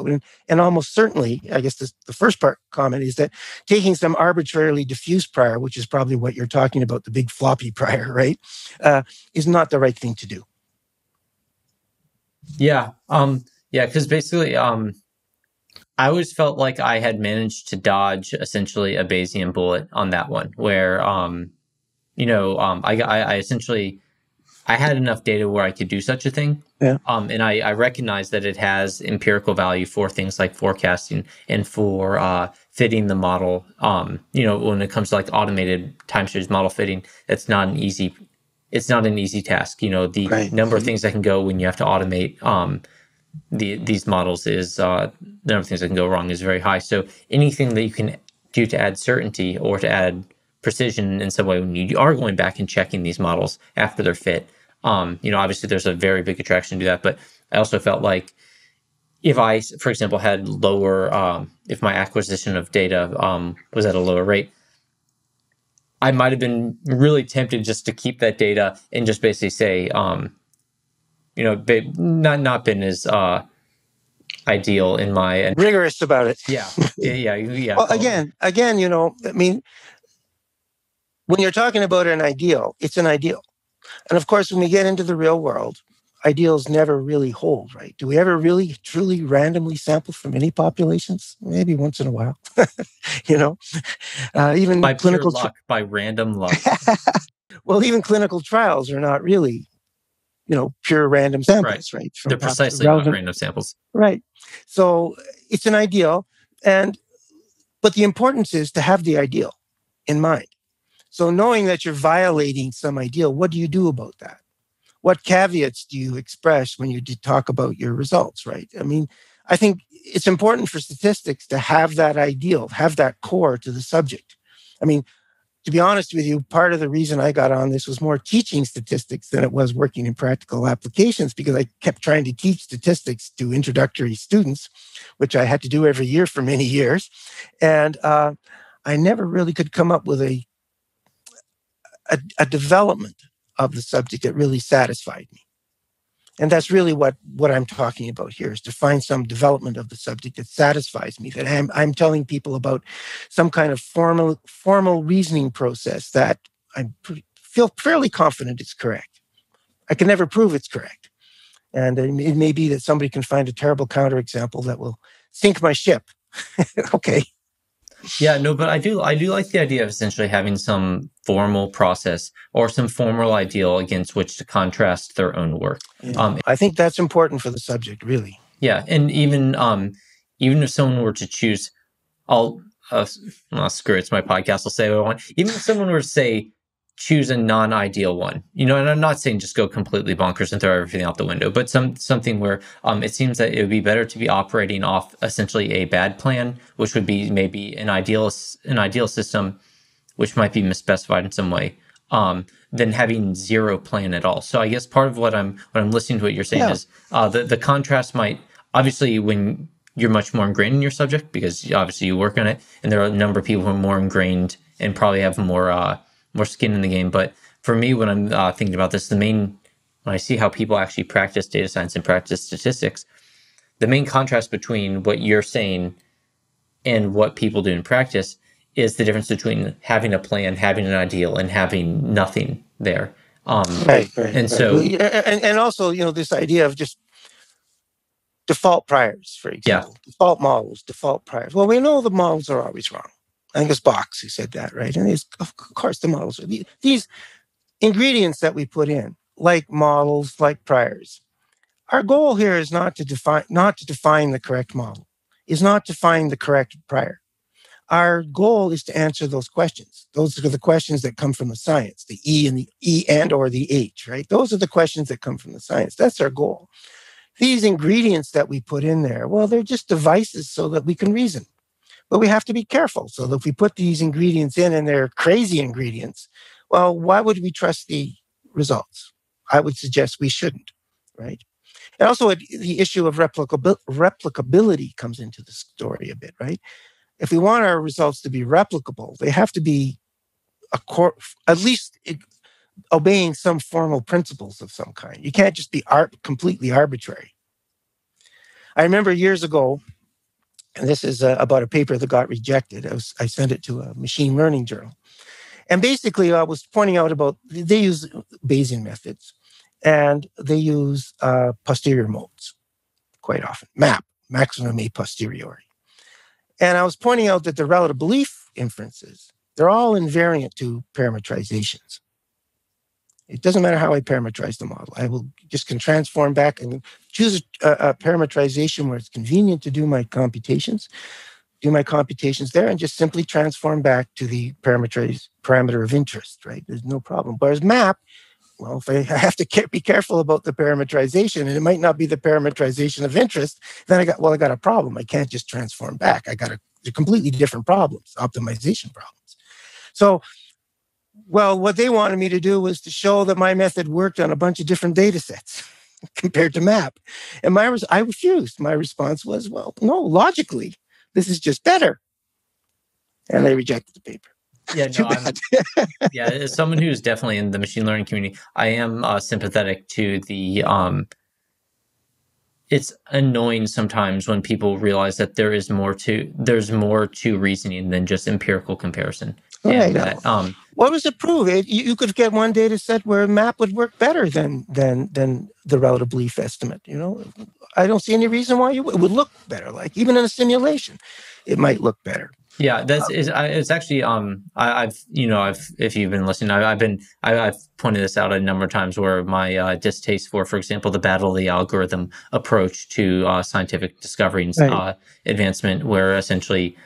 And almost certainly, I guess the first part comment is that taking some arbitrarily diffuse prior, which is probably what you're talking about, the big floppy prior, right, is not the right thing to do. Yeah. Because basically, I always felt like I had managed to dodge essentially a Bayesian bullet on that one, where, I had enough data where I could do such a thing. Yeah. And I recognized that it has empirical value for things like forecasting and for fitting the model. When it comes to like automated time series model fitting, it's not an easy task. You know, the number of things that can go when you have to automate these models is, the number of things that can go wrong is very high. So anything that you can do to add certainty or to add precision in some way when you are going back and checking these models after they're fit, obviously there's a very big attraction to that. But I also felt like if I, for example, had lower, if my acquisition of data was at a lower rate, I might have been really tempted just to keep that data and just basically say, not been as ideal in my rigorous about it. Yeah. Well, again, I mean, when you're talking about an ideal, it's an ideal, and of course, when we get into the real world, ideals never really hold, right? Do we ever really, truly, randomly sample from any populations? Maybe once in a while, even by clinical luck, by random luck. Well, even clinical trials are not really, pure random samples, right? They're precisely not random samples, right? So it's an ideal, but the importance is to have the ideal in mind. So knowing that you're violating some ideal, what do you do about that? What caveats do you express when you talk about your results, right? I mean, I think it's important for statistics to have that ideal, have that core to the subject. I mean, to be honest with you, part of the reason I got on this was more teaching statistics than it was working in practical applications, because I kept trying to teach statistics to introductory students, which I had to do every year for many years. And I never really could come up with a development of the subject that really satisfied me. And that's really what I'm talking about here, is to find some development of the subject that satisfies me, that I'm telling people about some kind of formal reasoning process that I feel fairly confident is correct. I can never prove it's correct. And it may be that somebody can find a terrible counterexample that will sink my ship. Okay. Yeah, no, but I do like the idea of essentially having some formal process or some formal ideal against which to contrast their own work. Yeah. I think that's important for the subject, really. Yeah, and even if someone were to choose, screw it, it's my podcast, I'll say what I want. Even if someone were to say, choose a non-ideal one. You know, and I'm not saying just go completely bonkers and throw everything out the window, but something where it seems that it would be better to be operating off essentially a bad plan, which would be maybe an ideal system, which might be misspecified in some way, than having zero plan at all. So I guess part of what I'm listening to what you're saying is the contrast might, obviously when you're much more ingrained in your subject, because obviously you work on it, and there are a number of people who are more ingrained and probably have more skin in the game. But for me, when I'm thinking about this, when I see how people actually practice data science and practice statistics, the main contrast between what you're saying and what people do in practice is the difference between having a plan, having an ideal, and having nothing there. Right. So, and also, you know, this idea of just default priors, for example, default models, default priors. Well, we know the models are always wrong. I think it's Box who said that, right? And it's, of course, the models are these ingredients that we put in, like models, like priors. Our goal here is not to define the correct model, is not to find the correct prior. Our goal is to answer those questions. Those are the questions that come from the science, the E and the E and or the H, right? Those are the questions that come from the science. That's our goal. These ingredients that we put in there, well, they're just devices so that we can reason. But we have to be careful. So that if we put these ingredients in and they're crazy ingredients, well, why would we trust the results? I would suggest we shouldn't, right? And also the issue of replicability comes into the story a bit, right? If we want our results to be replicable, they have to be at least obeying some formal principles of some kind. You can't just be completely arbitrary. I remember years ago, and this is about a paper that got rejected. I sent it to a machine learning journal. And basically, I was pointing out about, they use Bayesian methods, and they use posterior modes quite often, MAP, maximum a posteriori. And I was pointing out that the relative belief inferences, they're all invariant to parametrizations. It doesn't matter how I parametrize the model. I will just can transform back and choose a parametrization where it's convenient to do my computations there, and just simply transform back to the parameter of interest, right? There's no problem. Whereas MAP, well, if I have to be careful about the parametrization, and it might not be the parametrization of interest, then I got a problem. I can't just transform back. I got they're completely different problems, optimization problems. So, well, what they wanted me to do was to show that my method worked on a bunch of different data sets compared to MAP. And I refused. My response was, well, no, logically, this is just better. And they rejected the paper. Yeah, no, as someone who's definitely in the machine learning community, I am sympathetic to the. It's annoying sometimes when people realize that there's more to reasoning than just empirical comparison. Right. What was it prove? You could get one data set where a MAP would work better than the relative belief estimate. You know, I don't see any reason why it would look better. Like even in a simulation, it might look better. Yeah, it's actually if you've been listening, I've pointed this out a number of times where my distaste for example, the battle of the algorithm approach to scientific discovery and advancement, where essentially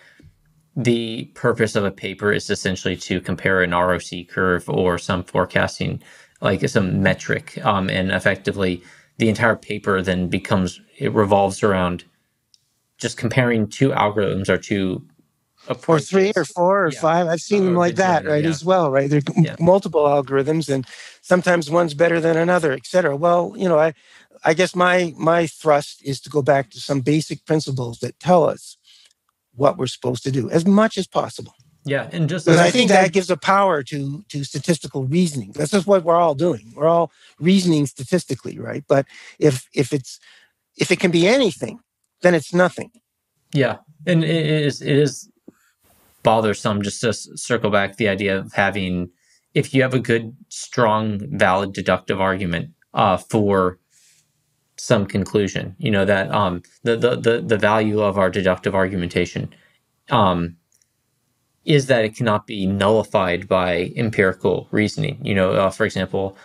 the purpose of a paper is essentially to compare an ROC curve or some forecasting, like some metric, and effectively the entire paper then revolves around just comparing two algorithms or two. Or three or four or five. I've seen them like that, right, as well, right? There's multiple algorithms, and sometimes one's better than another, et cetera. Well, you know, I guess my thrust is to go back to some basic principles that tell us what we're supposed to do as much as possible. Yeah, and just because I think that gives a power to statistical reasoning. That's just what we're all doing. We're all reasoning statistically, right? But if it can be anything, then it's nothing. Yeah, and it is bothersome just to circle back the idea of having, if you have a good, strong, valid deductive argument for some conclusion, you know, that the value of our deductive argumentation is that it cannot be nullified by empirical reasoning, you know, for example,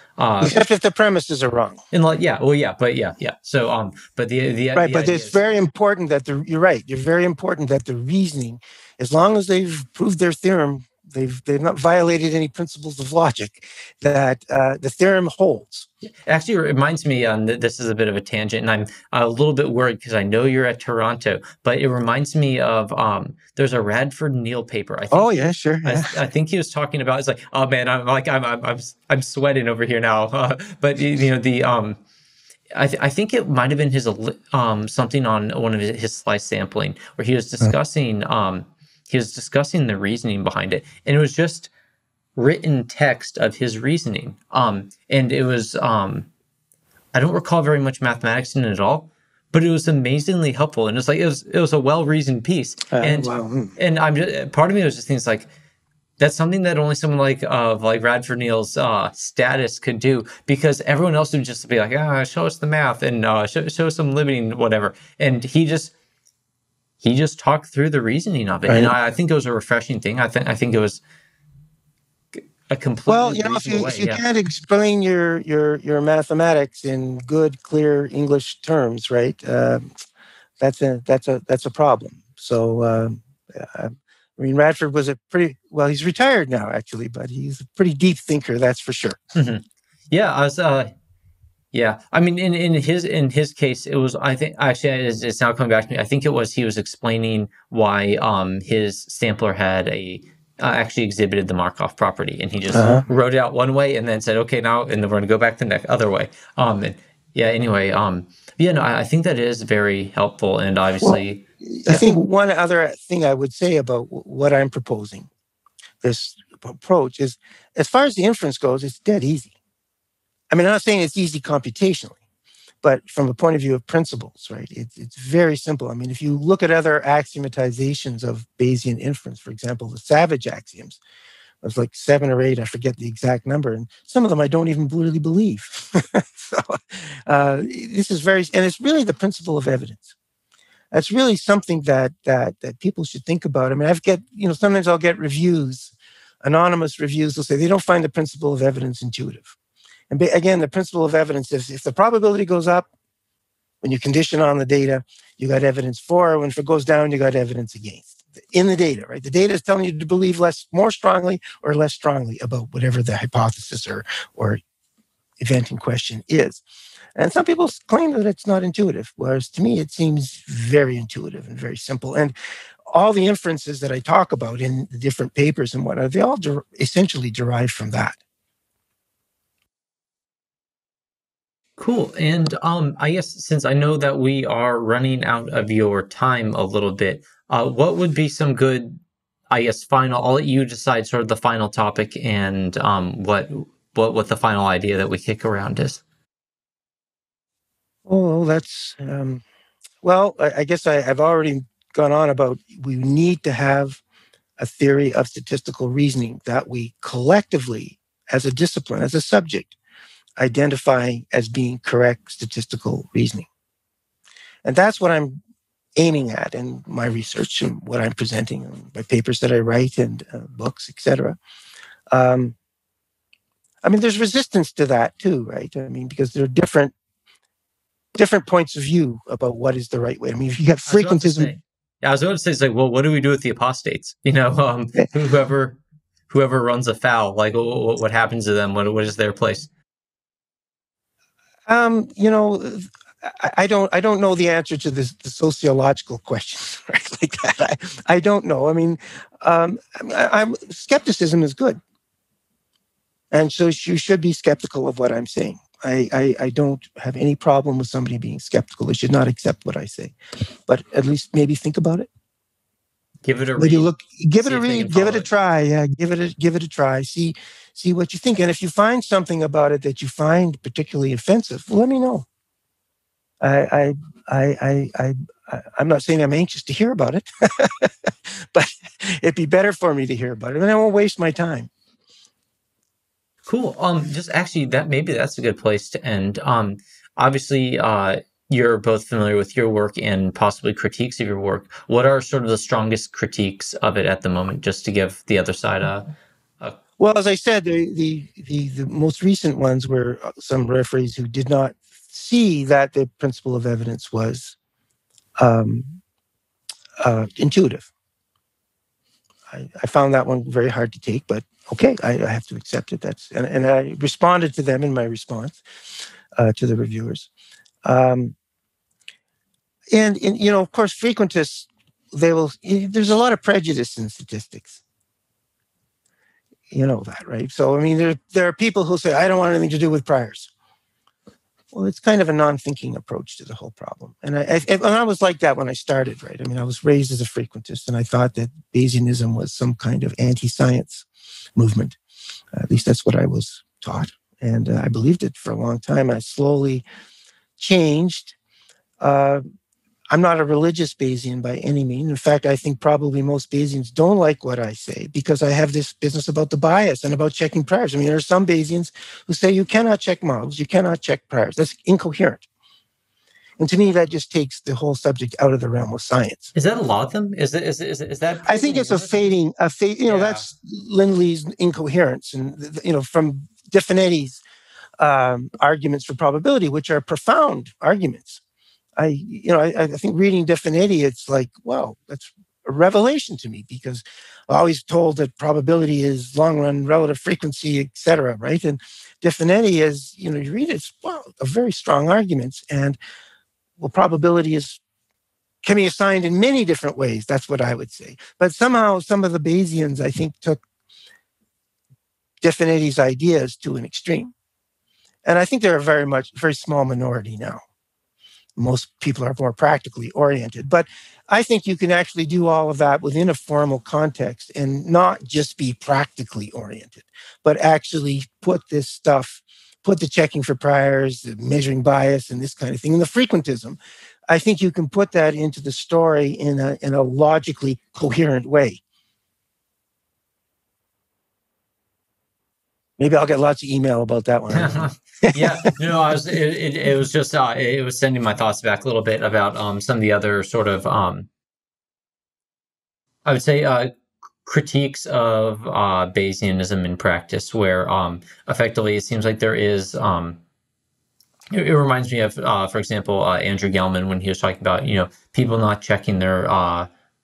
except if the premises are wrong. It's very important that you're right. You're very important that the reasoning, as long as they've proved their theorem They've not violated any principles of logic that the theorem holds. Actually, it reminds me, this is a bit of a tangent, and I'm a little bit worried because I know you're at Toronto, but it reminds me of, there's a Radford Neal paper. I think, oh, yeah, sure. Yeah. I think he was talking about, it's like, oh, man, I'm sweating over here now. But, you know, the... I think it might have been his something on one of his slice sampling where he was discussing the reasoning behind it, and it was just written text of his reasoning, and it was I don't recall very much mathematics in it at all, but it was amazingly helpful, and it's like it was a well-reasoned piece, and I'm just, part of me was just thinking like, that's something that only someone like Radford Neal's status could do, because everyone else would just be like, show us the math and show some limiting whatever. And he just talked through the reasoning of it. Right. And I think it was a refreshing thing. I think it was a completely if you can't explain your mathematics in good, clear English terms, right? That's a problem. So I mean, Radford was he's retired now, actually, but he's a pretty deep thinker, that's for sure. Mm-hmm. Yeah, I mean, in his case, it was, I think, actually, it's now coming back to me. I think it was, he was explaining why his sampler had actually exhibited the Markov property, and he just wrote it out one way and then said, okay, now, and then we're going to go back the other way. I think that is very helpful, and obviously... Well, I think one other thing I would say about what I'm proposing, this approach, is as far as the inference goes, it's dead easy. I mean, I'm not saying it's easy computationally, but from a point of view of principles, right? It's very simple. I mean, if you look at other axiomatizations of Bayesian inference, for example, the Savage axioms, there's like 7 or 8, I forget the exact number, and some of them I don't even really believe. So this is very, and it's really the principle of evidence. That's really something that people should think about. I mean, sometimes I'll get reviews, anonymous reviews, will say they don't find the principle of evidence intuitive. And again, the principle of evidence is if the probability goes up, when you condition on the data, you got evidence for, when it goes down, you got evidence against. In the data, right? The data is telling you to believe more strongly or less strongly about whatever the hypothesis or event in question is. And some people claim that it's not intuitive, whereas to me it seems very intuitive and very simple. And all the inferences that I talk about in the different papers and whatnot, they all essentially derive from that. Cool. And I guess since I know that we are running out of your time a little bit, what would be some good, I guess, final, I'll let you decide sort of the final topic and what the final idea that we kick around is. Oh, that's, I guess I've already gone on about we need to have a theory of statistical reasoning that we collectively, as a discipline, as a subject, identify as being correct statistical reasoning. And that's what I'm aiming at in my research and what I'm presenting in my papers that I write and books, etc. I mean, there's resistance to that too, right? I mean, because there are different points of view about what is the right way. I mean, if you got frequentism. I was about to say, it's like, well, what do we do with the apostates? You know, whoever runs afoul, like what happens to them? What is their place? You know, I don't know the answer to the sociological questions, right? Like that. I don't know. I mean, skepticism is good. And so you should be skeptical of what I'm saying. I don't have any problem with somebody being skeptical. They should not accept what I say, but at least maybe think about it. Give it a read. Give it a read. Give it a try. Yeah, give it a try. See what you think. And if you find something about it that you find particularly offensive, let me know. I'm not saying I'm anxious to hear about it, but it'd be better for me to hear about it, and I won't waste my time. Cool. Just actually, that's a good place to end. Obviously, you're both familiar with your work and possibly critiques of your work. What are sort of the strongest critiques of it at the moment, just to give the other side a... Well, as I said, the most recent ones were some referees who did not see that the principle of evidence was intuitive. I found that one very hard to take, but okay, I have to accept it. And I responded to them in my response to the reviewers. And you know, of course, frequentists, there's a lot of prejudice in statistics. You know that, right? So, I mean, there are people who say, I don't want anything to do with priors. Well, it's kind of a non-thinking approach to the whole problem. And I was like that when I started, right? I mean, I was raised as a frequentist, and I thought that Bayesianism was some kind of anti-science movement. At least that's what I was taught. And I believed it for a long time. I slowly changed. I'm not a religious Bayesian by any means. In fact, I think probably most Bayesians don't like what I say because I have this business about the bias and about checking priors. I mean, there are some Bayesians who say you cannot check models, you cannot check priors. That's incoherent. And to me, that just takes the whole subject out of the realm of science. Is that a lot of them? Is that? I think it's a fading. You know, that's Lindley's incoherence, and you know, from De Finetti's arguments for probability, which are profound arguments. I think reading De Finetti, it's like, wow, that's a revelation to me because I always told that probability is long-run relative frequency, et cetera, right? And De Finetti is, you know, you read it, it's, wow, a very strong arguments. And, well, probability can be assigned in many different ways. That's what I would say. But somehow some of the Bayesians, I think, took De Finetti's ideas to an extreme. And I think they're a very small minority now. Most people are more practically oriented. But I think you can actually do all of that within a formal context and not just be practically oriented, but actually put this stuff, put the checking for priors, the measuring bias and this kind of thing, and the frequentism. I think you can put that into the story in a logically coherent way. Maybe I'll get lots of email about that one. It was sending my thoughts back a little bit about some of the other sort of, I would say, critiques of Bayesianism in practice, where effectively it seems like there is, it reminds me of, for example, Andrew Gelman, when he was talking about, you know, people not checking their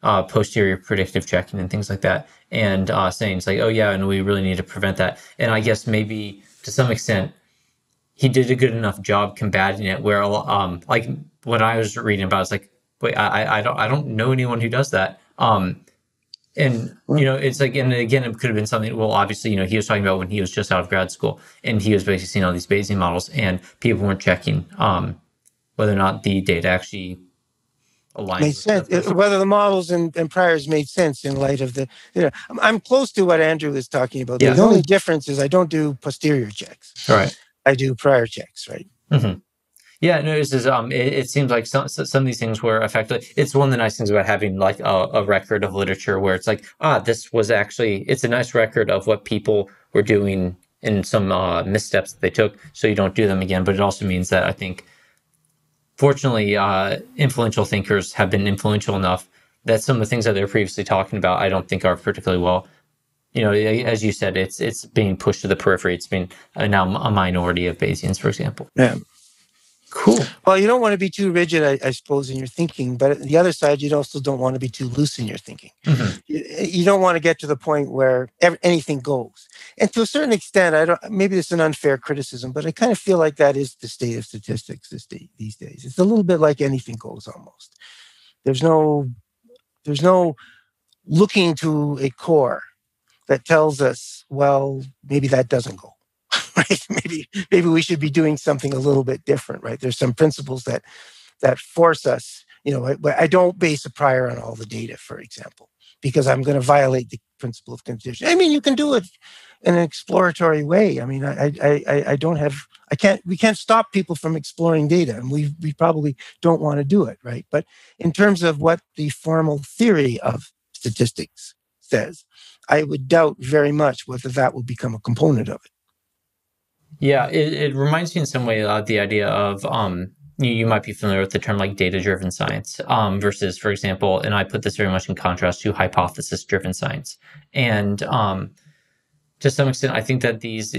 posterior predictive checking and things like that, and saying it's like, oh yeah, and we really need to prevent that. And I guess maybe to some extent he did a good enough job combating it, where like when I was reading about it, it's like, wait, I don't know anyone who does that. And you know, it's like, and again, it could have been something, well, obviously, you know, he was talking about when he was just out of grad school and he was basically seeing all these Bayesian models and people weren't checking whether or not the data actually made sense, whether the models and priors made sense in light of the, you know, I'm close to what Andrew is talking about. Yeah. The only difference is I don't do posterior checks. All right. I do prior checks, right? Mm-hmm. Yeah, no, this is, it seems like some of these things were effectively, it's one of the nice things about having like a record of literature where it's like, this was actually, it's a nice record of what people were doing and some missteps that they took, so you don't do them again. But it also means that I think, fortunately, influential thinkers have been influential enough that some of the things that they're previously talking about, I don't think are particularly well, you know, as you said, it's being pushed to the periphery. It's been now a minority of Bayesians, for example. Yeah. Cool. Well, you don't want to be too rigid, I suppose, in your thinking, but on the other side, you also don't want to be too loose in your thinking. Mm-hmm. You don't want to get to the point where anything goes. And to a certain extent, maybe it's an unfair criticism, but I kind of feel like that is the state of statistics these days. It's a little bit like anything goes almost. There's no looking to a core that tells us, well, maybe that doesn't go. Right? Maybe we should be doing something a little bit different, right? There's some principles that force us, you know, I don't base a prior on all the data, for example, because I'm going to violate the principle of condition. I mean, you can do it in an exploratory way. I mean, we can't stop people from exploring data, and we probably don't want to do it, right? But in terms of what the formal theory of statistics says, I would doubt very much whether that will become a component of it. Yeah, it reminds me in some way of the idea of, you might be familiar with the term like data-driven science versus, for example, and I put this very much in contrast to hypothesis-driven science. And to some extent, I think that these,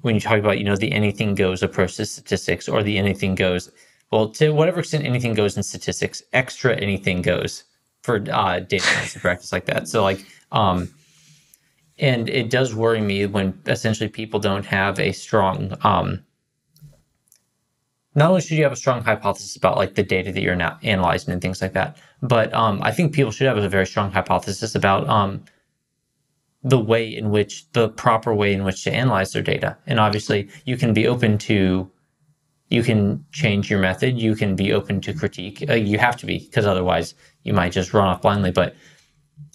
when you talk about, you know, the anything goes approach to statistics, or the anything goes, well, to whatever extent anything goes in statistics, extra anything goes for data science and practice like that. So like And it does worry me when essentially people don't have a strong, not only should you have a strong hypothesis about like the data that you're now analyzing and things like that, but I think people should have a very strong hypothesis about the way in which, the proper way in which to analyze their data. And obviously you can be open to, you can change your method, you can be open to critique, you have to be, because otherwise you might just run off blindly. But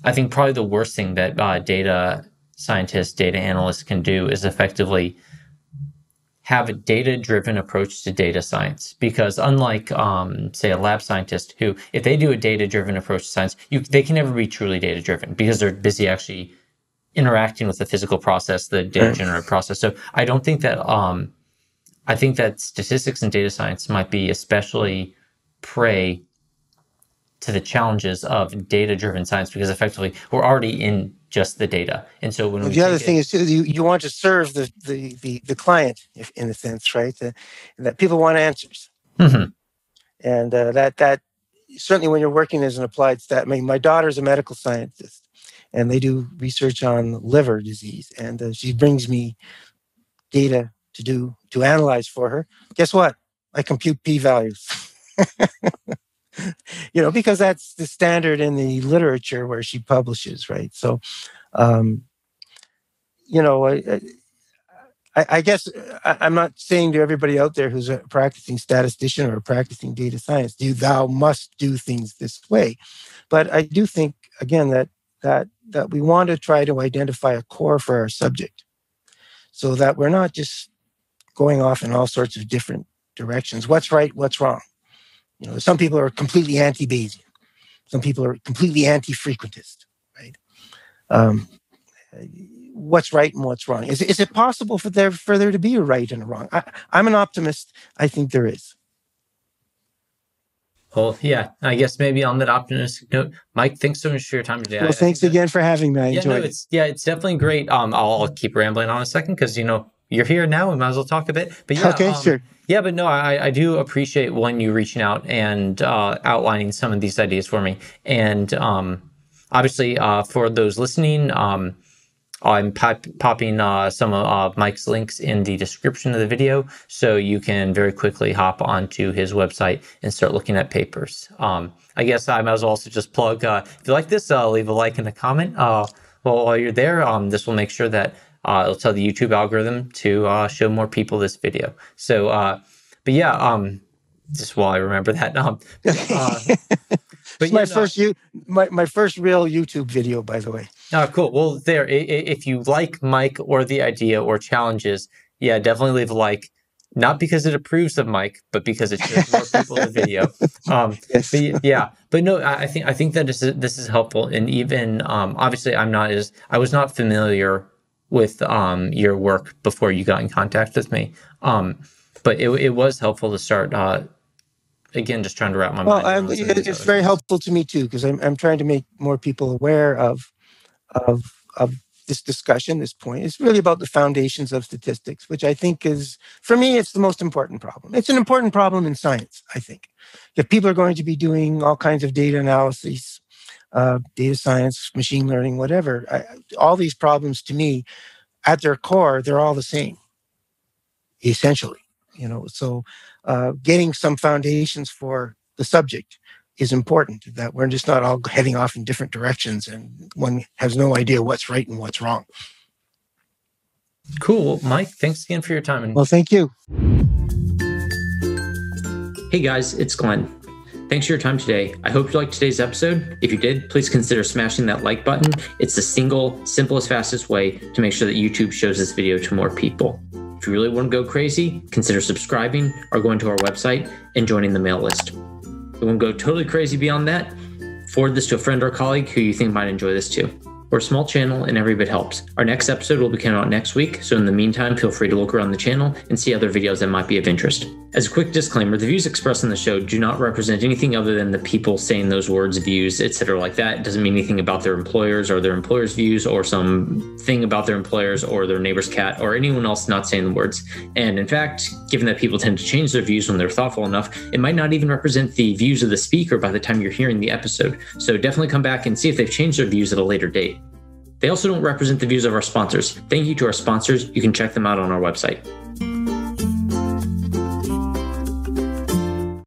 I think probably the worst thing that data scientists, data analysts can do is effectively have a data-driven approach to data science. Because unlike, say, a lab scientist who, if they do a data-driven approach to science, they can never be truly data-driven because they're busy actually interacting with the physical process, the data-generative process. So I don't think that, I think that statistics and data science might be especially prey to the challenges of data-driven science, because effectively we're already in just the data, and so when the other thing is too, you want to serve the client, if, in a sense, right? That people want answers, and that certainly when you're working as an applied stat. I mean, my daughter's a medical scientist, and they do research on liver disease, and she brings me data to analyze for her. Guess what? I compute p-values. You know, because that's the standard in the literature where she publishes, right? So, you know, I guess I'm not saying to everybody out there who's a practicing statistician or practicing data science, thou must do things this way. But I do think, again, that we want to try to identify a core for our subject so that we're not just going off in all sorts of different directions. What's right, what's wrong? You know, some people are completely anti-Bayesian. Some people are completely anti-frequentist, right? What's right and what's wrong? Is it possible for there to be a right and a wrong? I'm an optimist. I think there is. Well, yeah, I guess maybe on that optimistic note, Mike, thanks so much for your time today. Well, thanks again for having me. I enjoyed it. Yeah, it's definitely great. I'll keep rambling on a second because, you know, you're here now, we might as well talk a bit. But yeah, okay, sure. Yeah, but no, I do appreciate when you reaching out and outlining some of these ideas for me. And obviously, for those listening, I'm popping some of Mike's links in the description of the video, so you can very quickly hop onto his website and start looking at papers. I guess I might as well also just plug, if you like this, leave a like and a comment. While you're there, this will make sure that it'll tell the YouTube algorithm to show more people this video. So, but yeah, just while I remember that. But my first real YouTube video, by the way. Oh, cool. Well, there, if you like Mike or the idea or challenges, yeah, definitely leave a like. Not because it approves of Mike, but because it shows more people the video. Yes. But yeah, but no, I think that this is helpful. And even obviously, I was not familiar with your work before you got in contact with me. But it was helpful to start, again, just trying to wrap my mind. Well, it's very helpful to me too, because I'm trying to make more people aware of this discussion, this point. It's really about the foundations of statistics, which I think is, for me, it's the most important problem. It's an important problem in science, I think. If people are going to be doing all kinds of data analyses, data science, machine learning, whatever. All these problems, to me, at their core, they're all the same, essentially. You know, so getting some foundations for the subject is important. That we're just not all heading off in different directions, and one has no idea what's right and what's wrong. Cool, Mike. Thanks again for your time. Well, thank you. Hey guys, it's Glenn. Thanks for your time today. I hope you liked today's episode. If you did, please consider smashing that like button. It's the single, simplest, fastest way to make sure that YouTube shows this video to more people. If you really want to go crazy, consider subscribing or going to our website and joining the mail list. If you want to go totally crazy beyond that, forward this to a friend or colleague who you think might enjoy this too. We're a small channel and every bit helps. Our next episode will be coming out next week, so in the meantime, feel free to look around the channel and see other videos that might be of interest. As a quick disclaimer, the views expressed on the show do not represent anything other than the people saying those words, views, etc. like that. It doesn't mean anything about their employers or their employer's views or something about their employers or their neighbor's cat or anyone else not saying the words. And in fact, given that people tend to change their views when they're thoughtful enough, it might not even represent the views of the speaker by the time you're hearing the episode. So definitely come back and see if they've changed their views at a later date. They also don't represent the views of our sponsors. Thank you to our sponsors. You can check them out on our website.